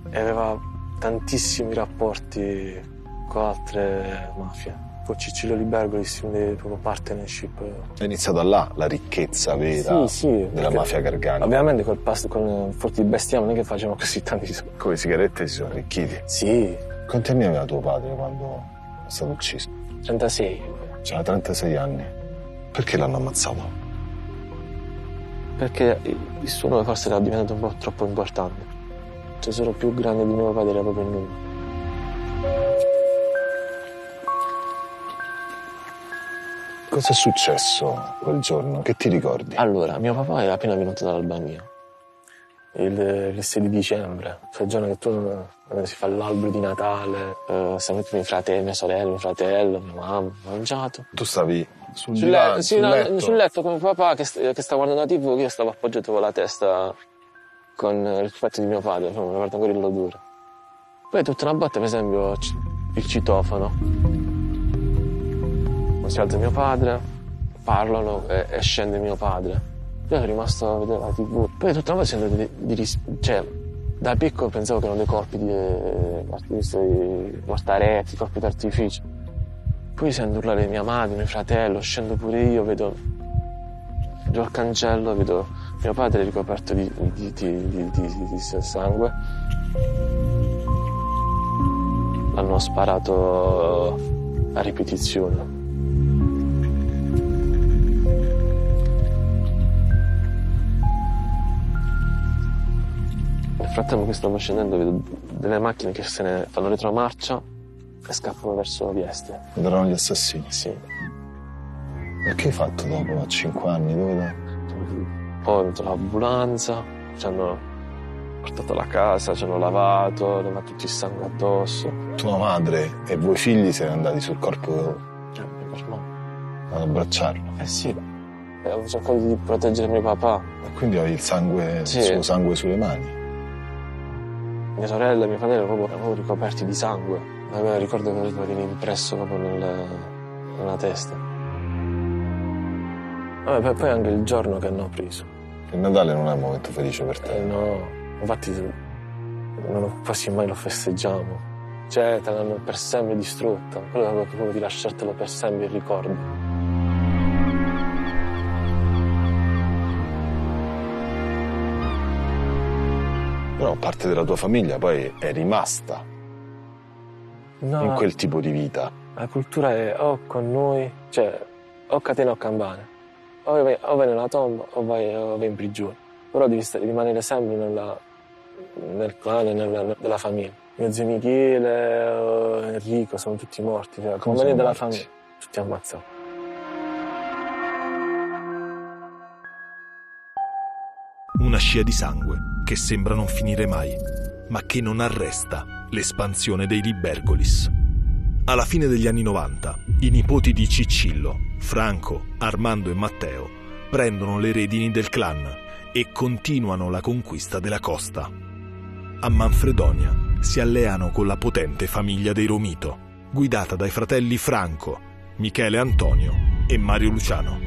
e aveva tantissimi rapporti con altre mafie. Con Ciccillo Libergolis, quindi proprio partnership. È iniziata là la ricchezza vera della mafia garganica. Ovviamente con forti bestiame non è che facevano così tanti soldi. Con le sigarette si sono arricchiti? Sì. Quanti anni aveva tuo padre quando è stato ucciso? 36. C'era 36 anni. Perché l'hanno ammazzato? Perché il suo nome forse era diventato un po' troppo importante. Il tesoro più grande di mio padre era proprio il nome. Cosa è successo quel giorno? Che ti ricordi? Allora, mio papà era appena venuto dall'Albania, il 6 di dicembre, cioè il giorno che si fa l'albero di Natale, siamo tutti mia sorella, mio fratello, mia mamma, mangiato. Tu stavi sul letto con mio papà che stava guardando la TV, io stavo appoggiato con la testa con il petto di mio padre, mi guarda ancora l'odore. Poi tutta una botta, per esempio, il citofono. Si alza mio padre, parlano e scende mio padre. Io sono rimasto a vedere la TV. Poi tutta la volta sento cioè, da piccolo pensavo che erano dei corpi di mortaretti, corpi d'artificio. Poi sento urlare mia madre, mio fratello, scendo pure io, vedo il cancello, vedo mio padre ricoperto di sangue. L'hanno sparato a ripetizione. Nel frattempo che stavo scendendo vedo delle macchine che se ne fanno retromarcia e scappano verso Vieste. Ed erano gli assassini? Sì. E che hai fatto dopo, a 5 anni? Dove? Poi ho venuto l'ambulanza, ci hanno portato alla casa, ci hanno lavato, hanno messo tutto il sangue addosso. Tua madre e voi figli siete andati sul corpo? Per me. Ad abbracciarlo? Eh sì. Ho cercato di proteggere mio papà. E quindi avevi il sangue, sì. Il suo sangue sulle mani? Mia sorella e mio fratello proprio ricoperti di sangue. Avevo, ricordo che viene impresso proprio nella testa. Vabbè, poi anche il giorno che hanno preso. Il Natale non è un momento felice per te? No, infatti quasi mai lo festeggiamo. Cioè, te l'hanno per sempre distrutta. Quello è proprio di lasciartelo per sempre il ricordo. Però parte della tua famiglia poi è rimasta in quel tipo di vita. La cultura è o con noi, cioè o catena o campana. O vai nella tomba o vai in prigione. Però devi rimanere sempre nel clan, nella famiglia. Mio zio Michele, Enrico, sono tutti morti. Cioè, come quelli della famiglia, tutti ammazzati. Una scia di sangue che sembra non finire mai, ma che non arresta l'espansione dei Libergolis. Alla fine degli anni 90, i nipoti di Ciccillo, Franco, Armando e Matteo, prendono le redini del clan e continuano la conquista della costa. A Manfredonia si alleano con la potente famiglia dei Romito, guidata dai fratelli Franco, Michele Antonio e Mario Luciano,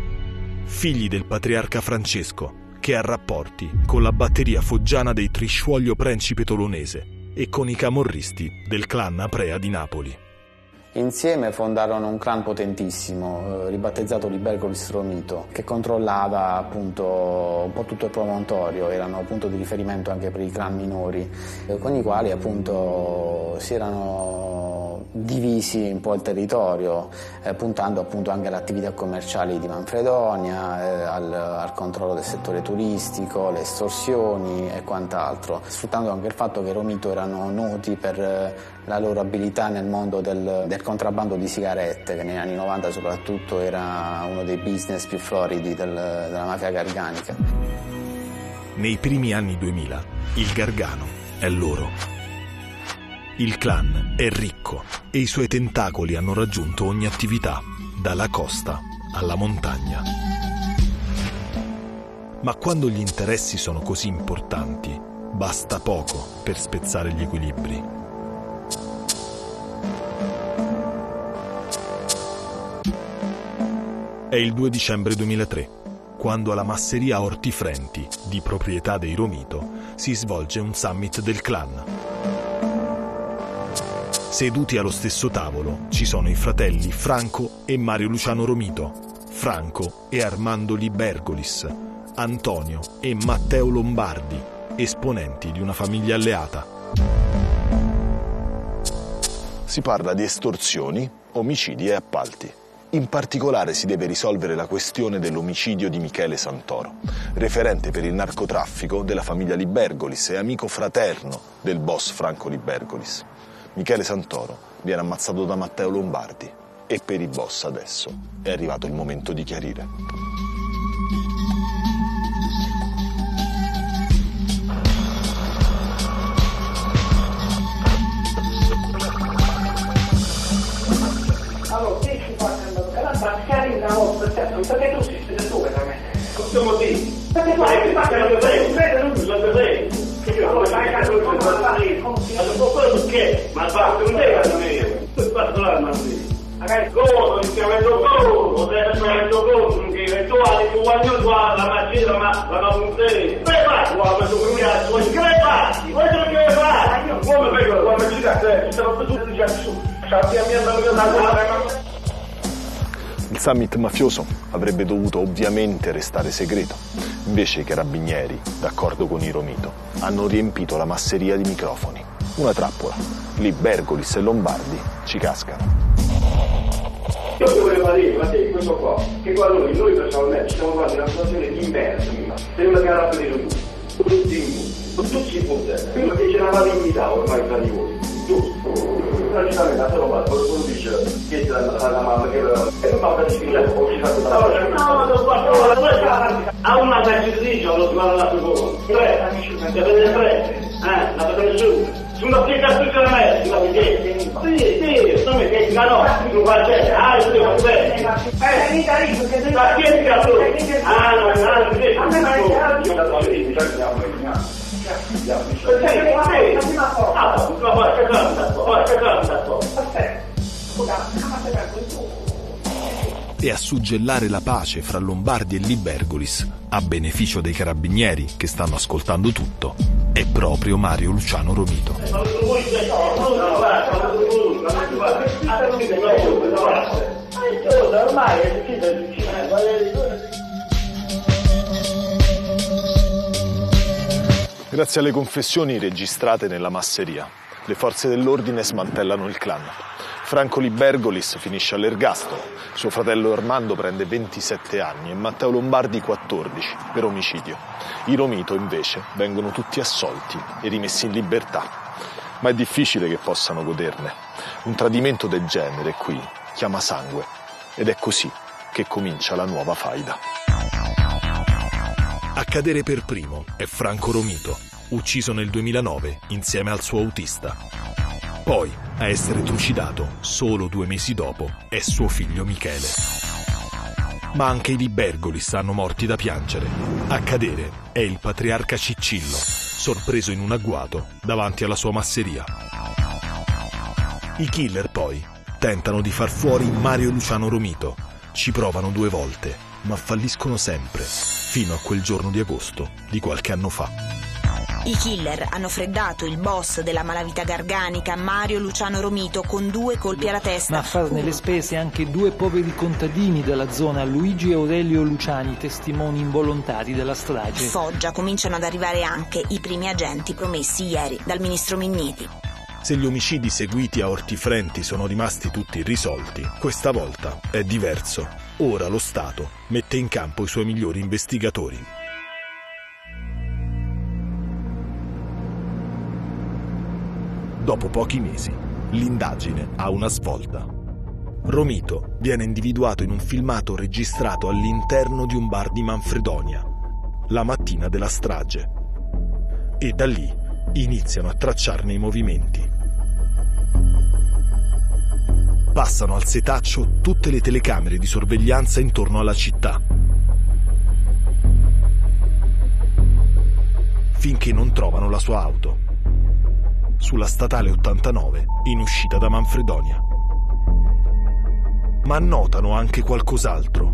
figli del patriarca Francesco, che ha rapporti con la batteria foggiana dei Trisciuoglio Principe Tolonese e con i camorristi del clan Aprea di Napoli. Insieme fondarono un clan potentissimo, ribattezzato Libergolis Romito, che controllava appunto un po' tutto il promontorio, erano appunto di riferimento anche per i clan minori, con i quali appunto si erano divisi un po' il territorio, puntando appunto anche alle attività commerciali di Manfredonia, al controllo del settore turistico, le estorsioni e quant'altro, sfruttando anche il fatto che i Romito erano noti per la loro abilità nel mondo del contrabbando di sigarette, che negli anni 90 soprattutto era uno dei business più floridi della mafia garganica. Nei primi anni 2000 il Gargano è loro. Il clan è ricco e i suoi tentacoli hanno raggiunto ogni attività, dalla costa alla montagna. Ma quando gli interessi sono così importanti, basta poco per spezzare gli equilibri. È il 2 dicembre 2003, quando alla masseria Ortifrenti, di proprietà dei Romito, si svolge un summit del clan. Seduti allo stesso tavolo ci sono i fratelli Franco e Mario Luciano Romito, Franco e Armando Libergolis, Antonio e Matteo Lombardi, esponenti di una famiglia alleata. Si parla di estorsioni, omicidi e appalti. In particolare si deve risolvere la questione dell'omicidio di Michele Santoro, referente per il narcotraffico della famiglia Libergolis e amico fraterno del boss Franco Libergolis. Michele Santoro viene ammazzato da Matteo Lombardi e per i boss adesso è arrivato il momento di chiarire. Allora, perché tu sei tu da me? Possiamo dire? Perché fai? Perché non lo sei? Io non lo sai, non lo sai. Ma quello che? Ma basta, non devi andare a me. Tu basta là, ma sì. Magari godo, ti stiamo mettendo godo. Ti stiamo mettendo godo. Perché tu hai tu guagno qua, la macchina, ma non sei. Come fai? Qua, ma tu mi hai tu. Come fai? Vuoi che fai? Come fai? Qua, ma ci dà, ci stavo facendo già su. Sappi a mia mamma. Il summit mafioso avrebbe dovuto ovviamente restare segreto. Invece i carabinieri, d'accordo con i Romito, hanno riempito la masseria di microfoni. Una trappola. Libergolis e Lombardi ci cascano. Io ti volevo dire, ma te, questo qua, che qua noi personalmente siamo qua in una situazione di merda, sembra che era per lui. Tutti in punta. Quello che c'è una malignità ormai tra di voi. Giusto. e a suggellare la pace fra Lombardi e Libergolis, a beneficio dei carabinieri che stanno ascoltando tutto, è proprio Mario Luciano Romito. Grazie alle confessioni registrate nella masseria, le forze dell'ordine smantellano il clan. Franco Libergolis finisce all'ergastolo, suo fratello Armando prende 27 anni e Matteo Lombardi 14 per omicidio. I Romito invece vengono tutti assolti e rimessi in libertà, ma è difficile che possano goderne. Un tradimento del genere qui chiama sangue ed è così che comincia la nuova faida. A cadere per primo è Franco Romito, ucciso nel 2009 insieme al suo autista. Poi, a essere trucidato, solo 2 mesi dopo, è suo figlio Michele. Ma anche i Libergolis stanno morti da piangere. A cadere è il patriarca Ciccillo, sorpreso in un agguato davanti alla sua masseria. I killer, poi, tentano di far fuori Mario Luciano Romito. Ci provano 2 volte, ma falliscono sempre, fino a quel giorno di agosto di qualche anno fa. I killer hanno freddato il boss della malavita garganica, Mario Luciano Romito, con 2 colpi alla testa. Ma a farne le spese anche 2 poveri contadini della zona, Luigi e Aurelio Luciani, testimoni involontari della strage. A Foggia cominciano ad arrivare anche i primi agenti promessi ieri dal ministro Minniti. Se gli omicidi seguiti a Ortifrenti sono rimasti tutti irrisolti, questa volta è diverso. Ora lo Stato mette in campo i suoi migliori investigatori. Dopo pochi mesi, l'indagine ha una svolta. Romito viene individuato in un filmato registrato all'interno di un bar di Manfredonia, la mattina della strage. E da lì iniziano a tracciarne i movimenti. Passano al setaccio tutte le telecamere di sorveglianza intorno alla città, finché non trovano la sua auto. Sulla statale 89, in uscita da Manfredonia. Ma notano anche qualcos'altro.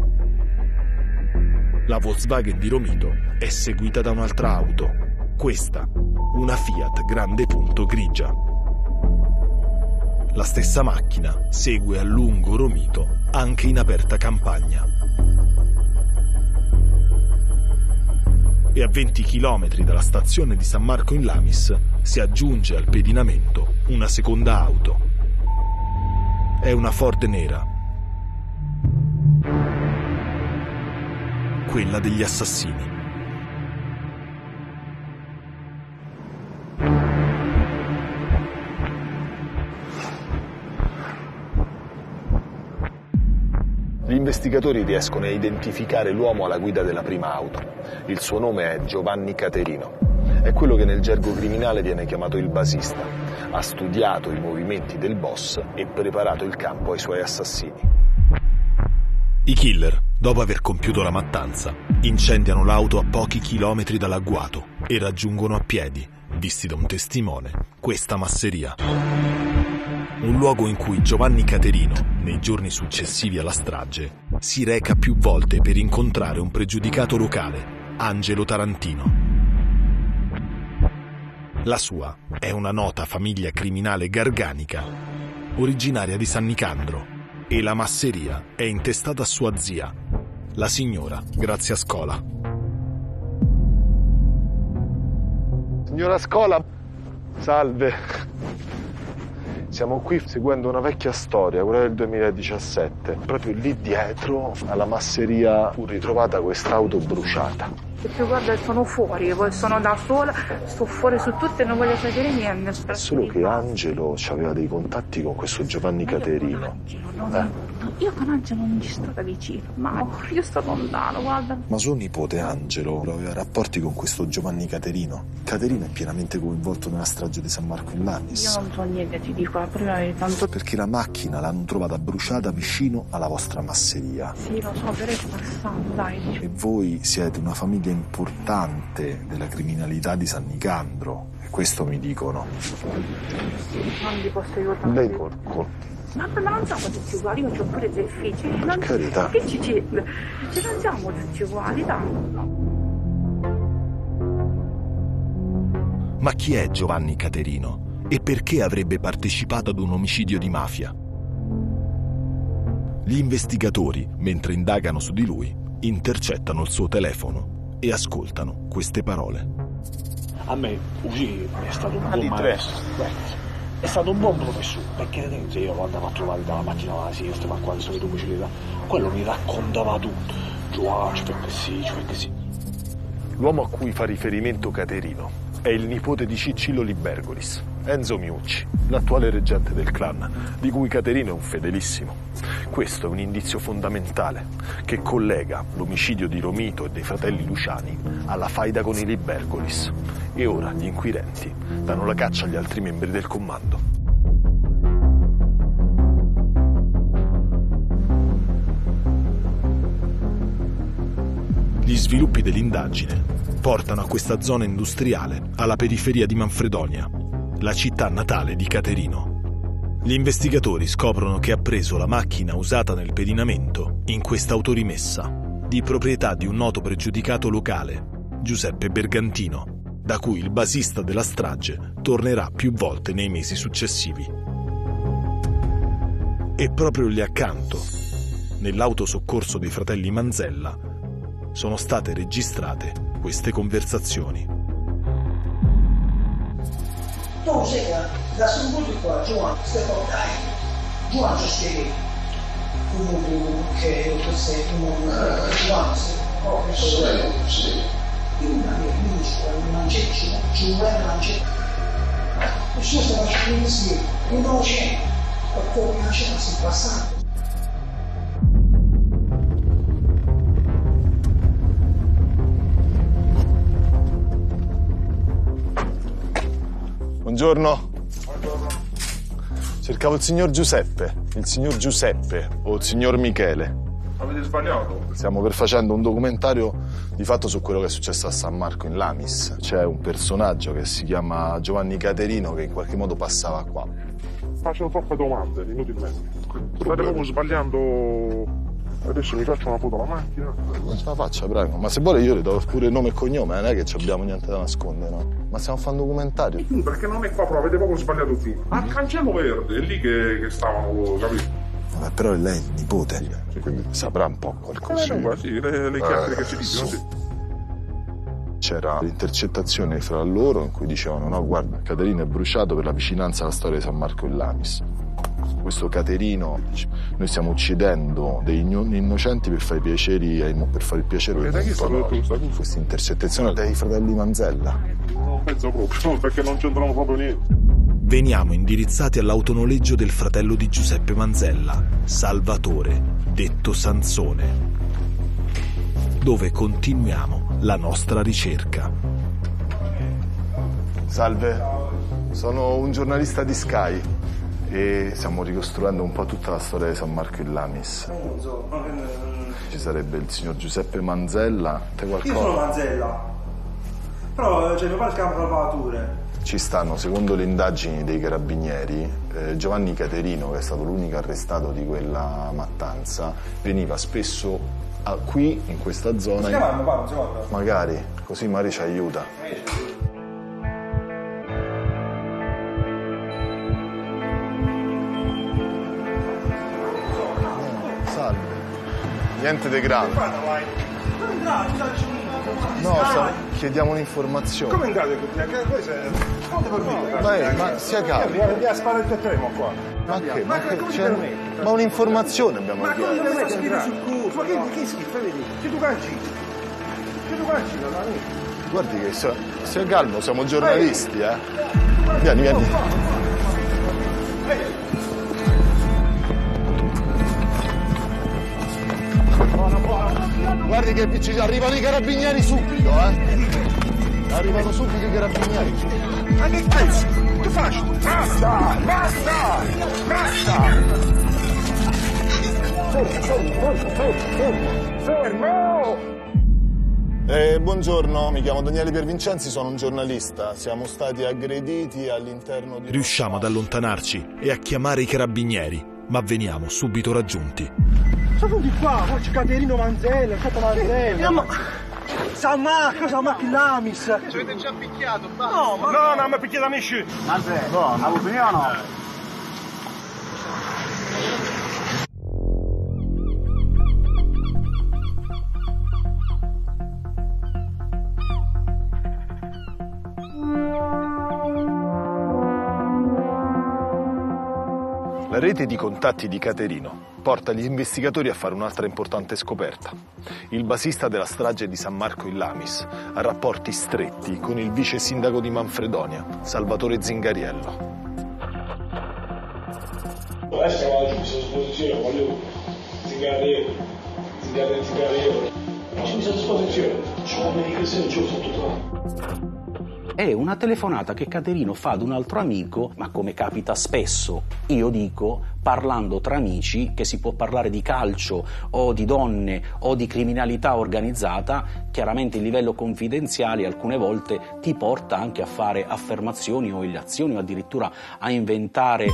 La Volkswagen di Romito è seguita da un'altra auto, questa, una Fiat Grande Punto grigia. La stessa macchina segue a lungo Romito anche in aperta campagna. E a 20 chilometri dalla stazione di San Marco in Lamis si aggiunge al pedinamento una seconda auto. È una Ford nera, quella degli assassini. Gli investigatori riescono a identificare l'uomo alla guida della prima auto. Il suo nome è Giovanni Caterino. È quello che nel gergo criminale viene chiamato il basista. Ha studiato i movimenti del boss e preparato il campo ai suoi assassini. I killer, dopo aver compiuto la mattanza, incendiano l'auto a pochi chilometri dall'agguato e raggiungono a piedi, visti da un testimone, questa masseria. Un luogo in cui Giovanni Caterino, nei giorni successivi alla strage, si reca più volte per incontrare un pregiudicato locale, Angelo Tarantino. La sua è una nota famiglia criminale garganica, originaria di San Nicandro, e la masseria è intestata a sua zia, la signora Grazia Scola. Signora Scola, salve. Siamo qui seguendo una vecchia storia, quella del 2017. Proprio lì dietro, alla masseria, fu ritrovata quest'auto bruciata. Perché guarda, sono fuori, sono da sola, sto fuori su tutto e non voglio sapere niente. Solo che Angelo aveva dei contatti con questo Giovanni Caterino. Io con Angelo non ci sto da vicino, ma io sto lontano, guarda. Ma suo nipote Angelo aveva rapporti con questo Giovanni Caterino. Caterino è pienamente coinvolto nella strage di San Marco in Lamis. Io non so niente, ti dico, la prima di tanto. Perché la macchina l'hanno trovata bruciata vicino alla vostra masseria. Sì, lo so, però è passato, dai. E voi siete una famiglia importante della criminalità di San Nicandro. Questo mi dicono. Non li posso aiutare. Dai porco. Ma non siamo tutti uguali, io ci ho pure dei figli. Per carità. Che ci non siamo tutti uguali, dai. Ma chi è Giovanni Caterino e perché avrebbe partecipato ad un omicidio di mafia? Gli investigatori, mentre indagano su di lui, intercettano il suo telefono e ascoltano queste parole. A me Ugi è stato un buon maestro. È stato un buon professore, perché io lo andavo a trovare dalla mattina alla sera, ma quando sono venuto in quello mi raccontava tutto. Giuace, perché sì, perché sì. L'uomo a cui fa riferimento Caterino è il nipote di Ciccillo Libergolis, Enzo Miucci, l'attuale reggente del clan, di cui Caterino è un fedelissimo. Questo è un indizio fondamentale che collega l'omicidio di Romito e dei fratelli Luciani alla faida con i Libergolis. E ora gli inquirenti danno la caccia agli altri membri del comando. Gli sviluppi dell'indagine portano a questa zona industriale, alla periferia di Manfredonia, la città natale di Caterino. Gli investigatori scoprono che ha preso la macchina usata nel pedinamento in quest'autorimessa, di proprietà di un noto pregiudicato locale, Giuseppe Bergantino, da cui il basista della strage tornerà più volte nei mesi successivi. E proprio lì accanto, nell'autosoccorso dei fratelli Manzella, sono state registrate queste conversazioni. Tu sei da subito qua, Giovanni, stai qua, dai. Giovanni, sei che tu sei un Giovanni, sei una mia amica, una mancetta, Giovanni mancetta. E ci sono facendo insieme, un docente, qualcuno che nasce si passano. Buongiorno. Buongiorno. Cercavo il signor Giuseppe o il signor Michele. Avete sbagliato? Stiamo per facendo un documentario di fatto su quello che è successo a San Marco in Lamis. C'è un personaggio che si chiama Giovanni Caterino che in qualche modo passava qua. Faccio troppe domande, inutilmente. Staremo sbagliando. Adesso mi faccio una foto alla macchina. Non ce la faccia, prego. Ma se vuole io le do pure nome e cognome, non è che ci abbiamo niente da nascondere, no? Ma stiamo facendo un documentario. E tu, perché non è qua, però avete proprio sbagliato prima. Al Cancello Verde, è lì che stavano, capito? Vabbè, però lei è il nipote, sì, quindi saprà un po' qualcosa. Sì, le chiacchiere che si dicono, sì. C'era l'intercettazione fra loro in cui dicevano: no, guarda, Caterino è bruciato per la vicinanza alla storia di San Marco in Lamis. Questo Caterino, noi stiamo uccidendo dei innocenti per fare piaceri ai, per fare il piacere dei nostri. Questa intercettazione dei fratelli Manzella. Non penso proprio, perché non c'entrano proprio niente. Veniamo indirizzati all'autonoleggio del fratello di Giuseppe Manzella, Salvatore, detto Sansone, dove continuiamo la nostra ricerca. Salve, sono un giornalista di Sky e stiamo ricostruendo un po' tutta la storia di San Marco in Lamis. Ci sarebbe il signor Giuseppe Manzella. Io sono Manzella, però c'è il campo Salvatore. Ci stanno, secondo le indagini dei carabinieri, Giovanni Caterino, che è stato l'unico arrestato di quella mattanza, veniva spesso qui, in questa zona. Si chiamano, parlo. Magari, così Mario ci aiuta. Salve. Niente di grave. No, chiediamo un'informazione. Come entrate qui? Dai, ma sia calmo. Mi ha sparato il tremo qua. Ma che? Ma un'informazione abbiamo chiesto. Ma come spira sul culo? Ma che schifo, vedi? Che tu canci, ma guardi che sia calmo, siamo giornalisti, eh. Vieni. Guardi che ci arrivano i carabinieri subito, eh! Arrivano subito i carabinieri. Ma che cazzo? Che faccio? Basta! Fermo! Buongiorno, mi chiamo Daniele Piervincenzi, sono un giornalista. Siamo stati aggrediti all'interno di... Riusciamo ad allontanarci e a chiamare i carabinieri, ma veniamo subito raggiunti. Sono venuti qua, c'è Caterino Manzella, c'è Manzella. San Marco in Lamis. Ci avete già picchiato, basta. No, non mi ha picchiato nessuno. Manzella, no, l'opinione o no? La rete di contatti di Caterino porta gli investigatori a fare un'altra importante scoperta. Il basista della strage di San Marco in Lamis ha rapporti stretti con il vice sindaco di Manfredonia, Salvatore Zingariello. Adesso vado a disposizione, voglio Zingariello. Ci mi sono a disposizione, c'è una medicazione, c'è tutto. È una telefonata che Caterino fa ad un altro amico, ma come capita spesso, io dico, parlando tra amici, che si può parlare di calcio o di donne o di criminalità organizzata, chiaramente il livello confidenziale alcune volte ti porta anche a fare affermazioni o illazioni o addirittura a inventare.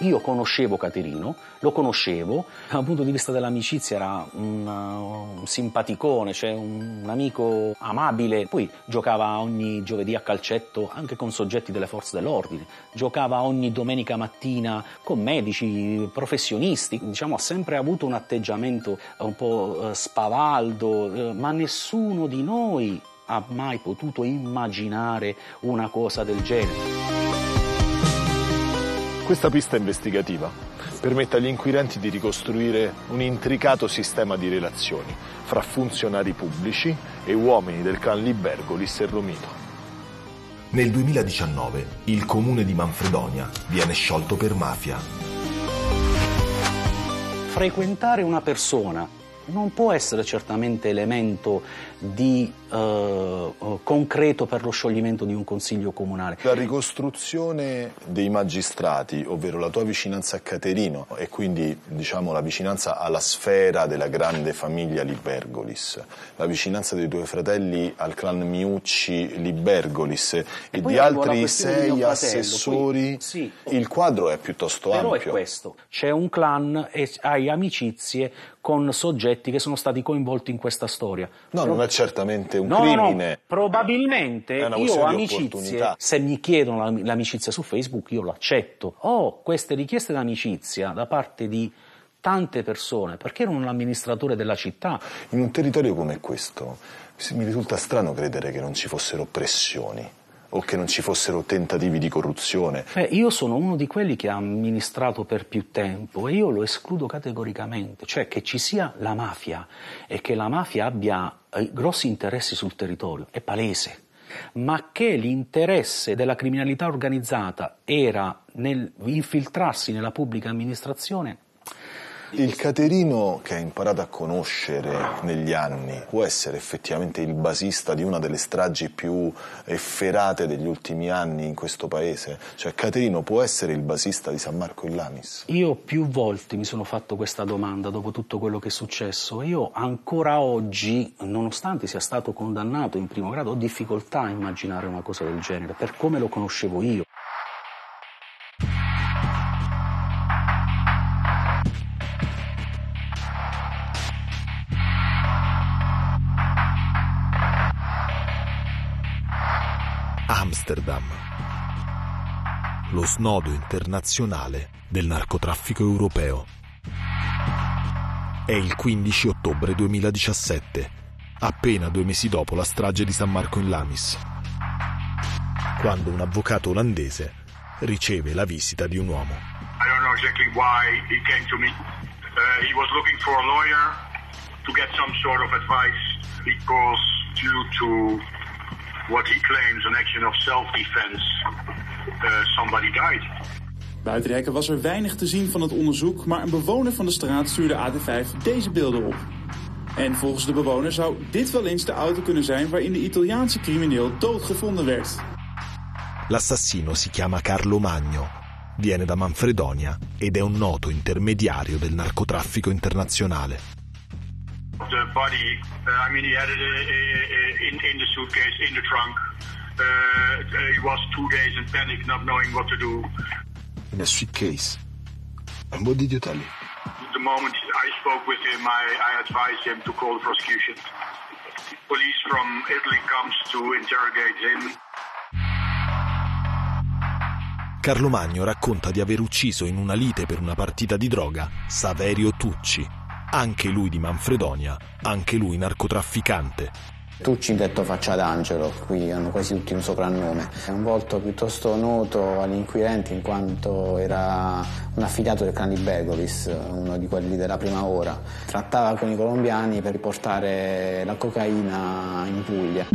Io conoscevo Caterino, lo conoscevo, dal punto di vista dell'amicizia era un simpaticone, cioè un amico amabile. Poi giocava ogni giovedì a calcetto anche con soggetti delle forze dell'ordine, giocava ogni domenica mattina con medici, professionisti, diciamo ha sempre avuto un atteggiamento un po' spavaldo, ma nessuno di noi ha mai potuto immaginare una cosa del genere. Questa pista investigativa permette agli inquirenti di ricostruire un intricato sistema di relazioni fra funzionari pubblici e uomini del clan Libergolis e Romito. Nel 2019 il comune di Manfredonia viene sciolto per mafia. Frequentare una persona non può essere certamente elemento di concreto per lo scioglimento di un consiglio comunale. La ricostruzione dei magistrati, ovvero la tua vicinanza a Caterino e quindi diciamo la vicinanza alla sfera della grande famiglia Libergolis, la vicinanza dei tuoi fratelli al clan Miucci Libergolis e di altri 6 assessori, sì. Il quadro è piuttosto ampio. Però è questo, c'è un clan e hai amicizie con soggetti che sono stati coinvolti in questa storia. No, non è certamente un crimine. No, probabilmente io ho amicizie. Se mi chiedono l'amicizia su Facebook, io l'accetto. Ho queste richieste d'amicizia da parte di tante persone, perché non un amministratore della città. In un territorio come questo mi risulta strano credere che non ci fossero pressioni o che non ci fossero tentativi di corruzione. Io sono uno di quelli che ha amministrato per più tempo e io lo escludo categoricamente, cioè che ci sia la mafia e che la mafia abbia grossi interessi sul territorio, è palese, ma che l'interesse della criminalità organizzata era nel infiltrarsi nella pubblica amministrazione. Il Caterino che ha imparato a conoscere negli anni può essere effettivamente il basista di una delle stragi più efferate degli ultimi anni in questo paese? Cioè Caterino può essere il basista di San Marco in Lamis? Io più volte mi sono fatto questa domanda dopo tutto quello che è successo. Io ancora oggi, nonostante sia stato condannato in primo grado, ho difficoltà a immaginare una cosa del genere, per come lo conoscevo io. Amsterdam, lo snodo internazionale del narcotraffico europeo. È il 15 ottobre 2017, appena 2 mesi dopo la strage di San Marco in Lamis, quando un avvocato olandese riceve la visita di un uomo. I don't know exactly why he came to me. He was looking for a lawyer to get some sort of advice because due to what he claims an action of self-defense, somebody died. Buiten Rijken was weinig te zien van het onderzoek, maar een bewoner van de straat stuurde AT5 deze beelden op. En volgens de bewoner zou dit wel eens de auto kunnen zijn waarin de Italiaanse crimineel doodgevonden werd. L'assassino si chiama Carlo Magno, viene da Manfredonia ed è un noto intermediario del narcotraffico internazionale. the body. He had it in the suitcase, in the trunk. He was 2 days in panic, not knowing what to do. In a suitcase? And what did you tell him? The moment I spoke with him, I advised him to call the prosecution. Police from Italy comes to interrogate him. Carlo Magno racconta di aver ucciso in una lite per una partita di droga Saverio Tucci, anche lui di Manfredonia, anche lui narcotrafficante. Tucci, detto Faccia d'Angelo, qui hanno quasi tutti un soprannome. È un volto piuttosto noto agli inquirenti in quanto era un affiliato del clan Libergolis, uno di quelli della prima ora. Trattava con i colombiani per portare la cocaina in Puglia.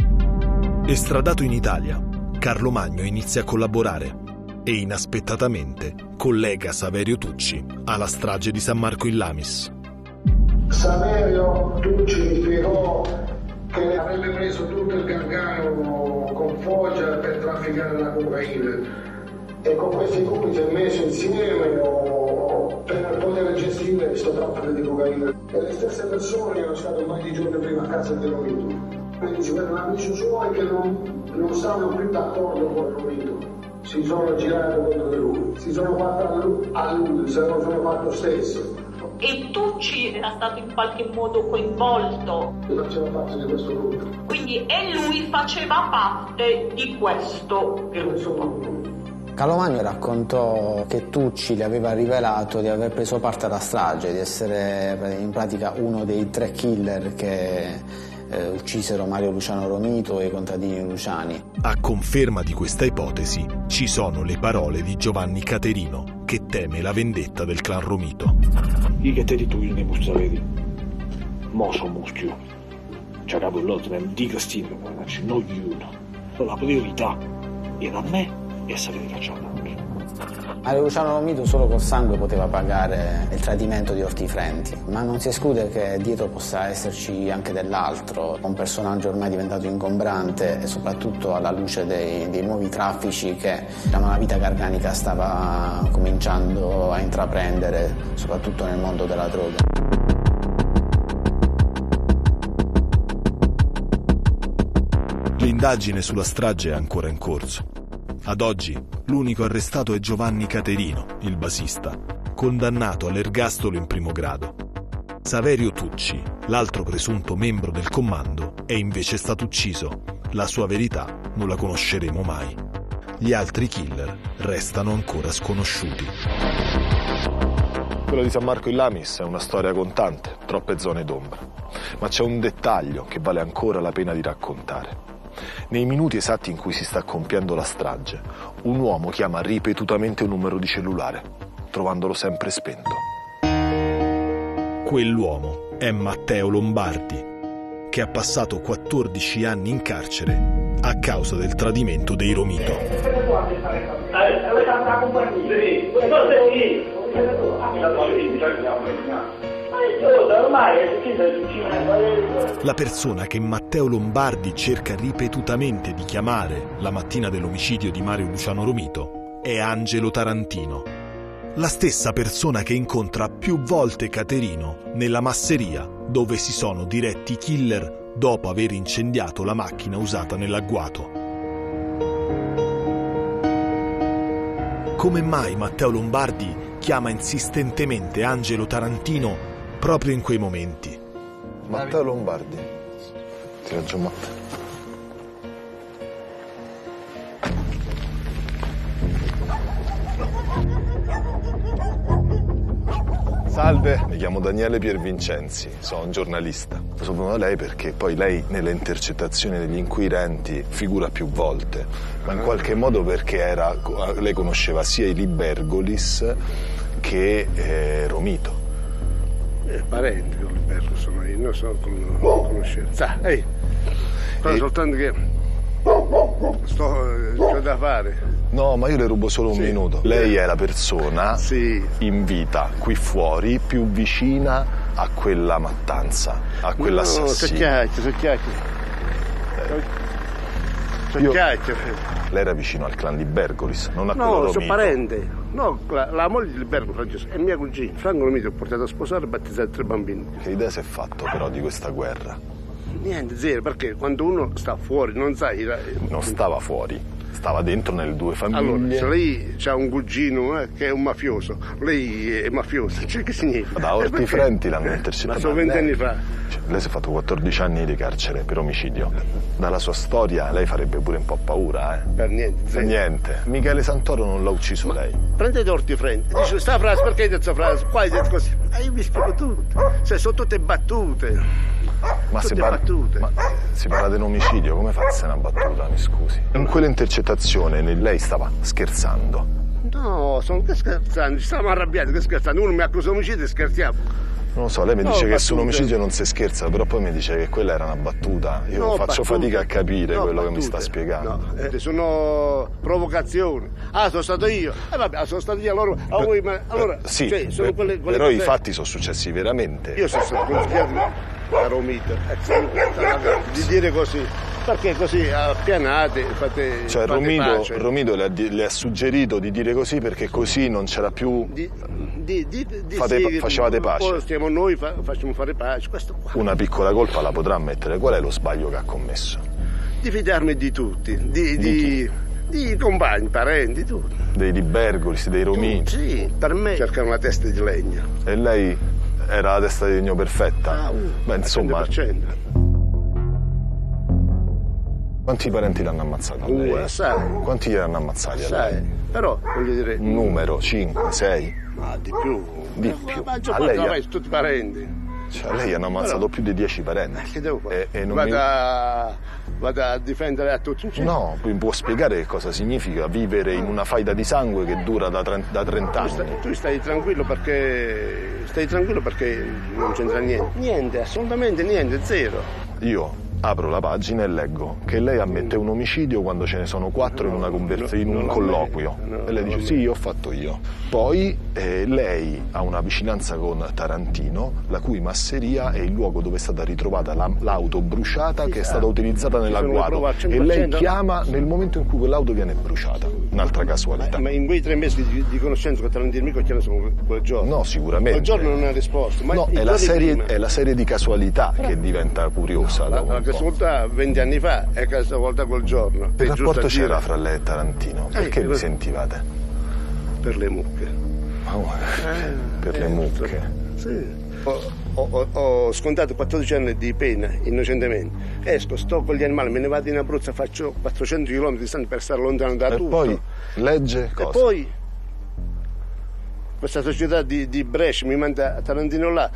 Estradato in Italia, Carlo Magno inizia a collaborare e inaspettatamente collega Saverio Tucci alla strage di San Marco in Lamis. Saverio Tucci spiegò che avrebbe preso tutto il Gargano con Foggia per trafficare la cocaina e con questi gruppi si è messo insieme per poter gestire questo traffico di cocaina. E le stesse persone erano state un paio di giorni prima a casa di Romito, quindi si vedono amici suoi che non stavano più d'accordo con Romito. Si sono girato contro di lui, si sono fatto a lui, se non sono fatto stesso. E Tucci era stato in qualche modo coinvolto. Faceva parte di questo gruppo. Quindi e lui faceva parte di questo gruppo. Carlo Magno raccontò che Tucci le aveva rivelato di aver preso parte alla strage, di essere in pratica uno dei 3 killer che uccisero Mario Luciano Romito e i contadini Luciani. A conferma di questa ipotesi ci sono le parole di Giovanni Caterino, che teme la vendetta del clan Romito. I Cateri tu ne postavi. Mosso muschio. C'è capo l'otnem di Castino, ragazzi, non giuro. La priorità era a me e a Saverio Cacciano. Mario Luciano Romito solo col sangue poteva pagare il tradimento di Ortifrenti, ma non si esclude che dietro possa esserci anche dell'altro, un personaggio ormai diventato ingombrante e soprattutto alla luce dei nuovi traffici che la malavita garganica stava cominciando a intraprendere, soprattutto nel mondo della droga. L'indagine sulla strage è ancora in corso. Ad oggi l'unico arrestato è Giovanni Caterino, il basista, condannato all'ergastolo in primo grado. Saverio Tucci, l'altro presunto membro del commando, è invece stato ucciso. La sua verità non la conosceremo mai. Gli altri killer restano ancora sconosciuti. Quella di San Marco in Lamis è una storia contante, troppe zone d'ombra. Ma c'è un dettaglio che vale ancora la pena di raccontare. Nei minuti esatti in cui si sta compiendo la strage, un uomo chiama ripetutamente un numero di cellulare, trovandolo sempre spento. Quell'uomo è Matteo Lombardi, che ha passato 14 anni in carcere a causa del tradimento dei Romito. La persona che Matteo Lombardi cerca ripetutamente di chiamare la mattina dell'omicidio di Mario Luciano Romito è Angelo Tarantino, la stessa persona che incontra più volte Caterino nella masseria dove si sono diretti i killer dopo aver incendiato la macchina usata nell'agguato. Come mai Matteo Lombardi chiama insistentemente Angelo Tarantino proprio in quei momenti? Matteo Lombardi. Tira giù Matteo. Salve, mi chiamo Daniele Piervincenzi, sono un giornalista. Sono venuto da lei perché poi lei nelle intercettazioni degli inquirenti figura più volte, ma in qualche modo perché lei conosceva sia i Libergolis che Romito. Parenti con Libergo sono io, non so come conoscenza. Però soltanto che c'è da fare. No, ma io le rubo solo un minuto. Lei è la persona in vita qui fuori più vicina a quella mattanza, a quell'assassino. No, lei era vicino al clan Libergolis, non a quello Romito. No, sono parente. No, la moglie di Libergo, Francesco, è mia cugina. Franco Romito, ho portato a sposare e battezzare 3 bambini. Che idea si è fatto però di questa guerra? Niente, zero, perché quando uno sta fuori, non sai... Non stava fuori, stava dentro nelle due famiglie. Allora, se lei c'ha un cugino che è un mafioso, lei è mafiosa, cioè che significa? Da Ortifrenti l'hanno intercettata. Ma sono 20 anni fa. Cioè, lei si è fatto 14 anni di carcere per omicidio. Dalla sua storia lei farebbe pure un po' paura, eh? Per niente, zero. Per niente. Michele Santoro non l'ha ucciso. Ma lei prendete Ortifrenti, dice sta frase, perché hai detto sta frase? Qua hai detto così. E io vi spiego tutto. Cioè, sono tutte battute. Ma si parla di un omicidio, come fa a essere una battuta, mi scusi? In quell'intercettazione lei stava scherzando? No, sono che scherzando, ci stavamo arrabbiati, che scherzando, uno mi accusa di omicidio e scherziamo. Non lo so, lei mi dice che sull'omicidio non si scherza, però poi mi dice che quella era una battuta. Io faccio fatica a capire quello che mi sta spiegando. No. Sono provocazioni. Ah, sono stato io. Vabbè, sono stato io, allora... A voi, ma, allora sì, cioè, sono quelle però i fatti sono successi veramente. Io sono stato confiato da Romito, di dire così, perché così appianate, fate... Cioè Romito le ha suggerito di dire così perché così non c'era più... facevate pace. Stiamo noi, facciamo fare pace, questo qua. Una piccola colpa la potrà ammettere, qual è lo sbaglio che ha commesso? Di fidarmi di tutti, di compagni, parenti, tutti. Dei Libergolis, dei Romiti. Sì, per me cercano una testa di legno. E lei... Era la testa di legno perfetta? Beh, insomma... 100%. Quanti parenti l'hanno ammazzata lei? Assai. Quanti gliel'hanno ammazzati a lei? Però, voglio dire... Un numero, 5, 6? Ma di più. Di più. Ma già quanto la fai, tutti i parenti. Cioè, lei hanno ammazzato più di 10 parenti. Che devo fare? E non vado a difendere a tutti? No, mi può spiegare che cosa significa vivere in una faida di sangue che dura da 30 anni? Tu stai tranquillo perché... non c'entra niente. Niente, assolutamente niente, zero. Io apro la pagina e leggo che lei ammette un omicidio quando ce ne sono 4 in un colloquio. E lei dice sì, io ho fatto io. Poi lei ha una vicinanza con Tarantino, la cui masseria è il luogo dove è stata ritrovata l'auto bruciata che è stata utilizzata nell'agguato. E lei chiama nel momento in cui quell'auto viene bruciata. Un'altra casualità. Ma in quei 3 mesi di conoscenza con Tarantino mica ce ne sono quel giorno? No, sicuramente. Quel giorno non ha risposto. Ma no, è la serie di casualità che diventa curiosa. No, ascolta 20 anni fa e questa volta quel giorno. Che rapporto c'era fra lei e Tarantino? Perché vi sentivate? Per le mucche. Oh, per le mucche? Sì. Ho scontato 14 anni di pena innocentemente. Esco, sto con gli animali, me ne vado in Abruzzo, faccio 400 km distanti per stare lontano da tutto. E poi legge cosa? E poi questa società di Brescia mi manda Tarantino là.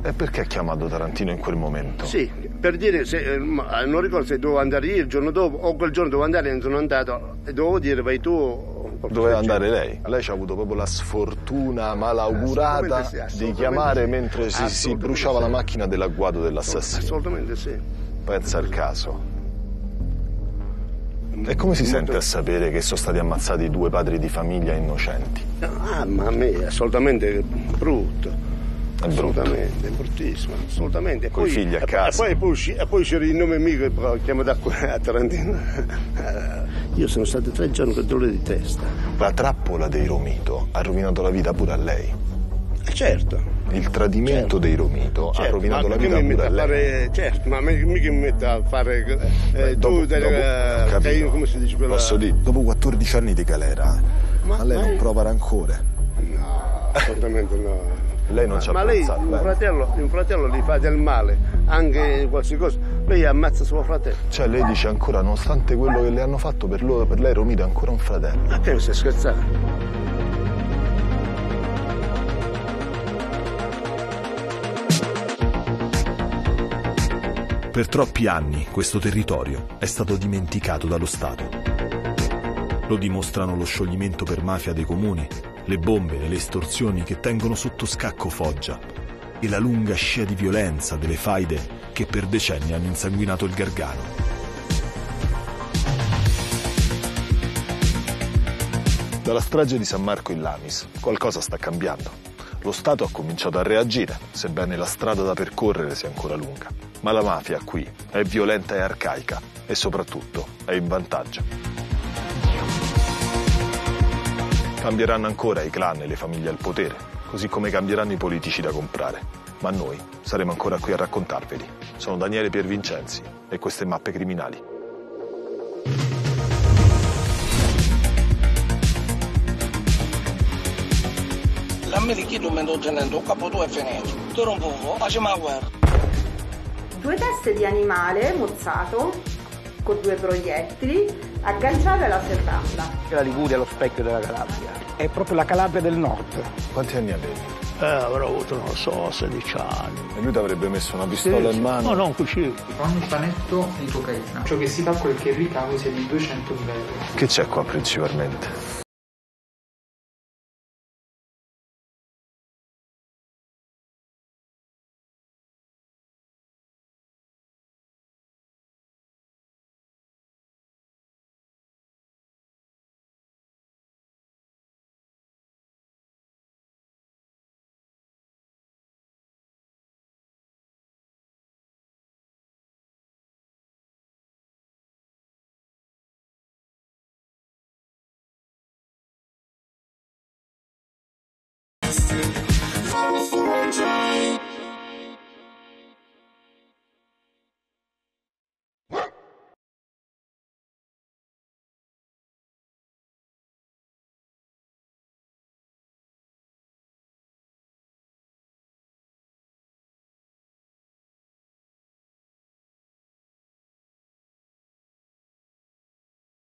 E perché ha chiamato Tarantino in quel momento? Sì, per dire, non ricordo se dovevo andare io il giorno dopo o quel giorno dovevo andare e non sono andato. E dovevo dire vai tu. Doveva andare lei. Lei ci ha avuto proprio la sfortuna malaugurata di chiamare mentre si bruciava la macchina dell'agguato dell'assassino. Assolutamente sì. Pensa al caso. E come si sente a sapere che sono stati ammazzati 2 padri di famiglia innocenti? Ah, ma a me è assolutamente brutto. È assolutamente, è bruttissimo, assolutamente. Con i figli a casa. E poi c'era il nome amico che chiamato a Tarantino. Io sono stato 3 giorni con dolore di testa. La trappola dei Romito ha rovinato la vita pure a lei. Certo. Il tradimento dei Romito ha rovinato la vita pure a lei. Fare, certo, ma mica mi metto a fare... come si dice quella... Posso dire? Dopo 14 anni di galera, ma lei non prova rancore? No, assolutamente no. Lei non ci ha pensato. Ma lei, un fratello gli fa del male, anche qualsiasi cosa. Lei ammazza suo fratello. Cioè lei dice ancora, nonostante quello che le hanno fatto, per lei Romito è ancora un fratello. Ma che stai scherzando? Per troppi anni questo territorio è stato dimenticato dallo Stato. Lo dimostrano lo scioglimento per mafia dei comuni, le bombe e le estorsioni che tengono sotto scacco Foggia e la lunga scia di violenza delle faide che per decenni hanno insanguinato il Gargano. Dalla strage di San Marco in Lamis qualcosa sta cambiando. Lo Stato ha cominciato a reagire, sebbene la strada da percorrere sia ancora lunga. Ma la mafia qui è violenta e arcaica e soprattutto è in vantaggio. Cambieranno ancora i clan e le famiglie al potere, così come cambieranno i politici da comprare. Ma noi saremo ancora qui a raccontarveli. Sono Daniele Piervincenzi e queste mappe criminali. L'americhino mi sto tenendo capo due finestre. Torno un po', facciamo la guerra. Due teste di animale mozzato con due proiettili agganciate alla serranda. La Liguria è lo specchio della Calabria, è proprio la Calabria del nord. Quanti anni avevi? Avrò avuto, non lo so, 16 anni. E lui ti avrebbe messo una pistola in mano? No, no, un fucile. Un panetto di cocaina. Ciò che si fa, quel che ricavo sia di 200.000 euro. Che c'è qua principalmente?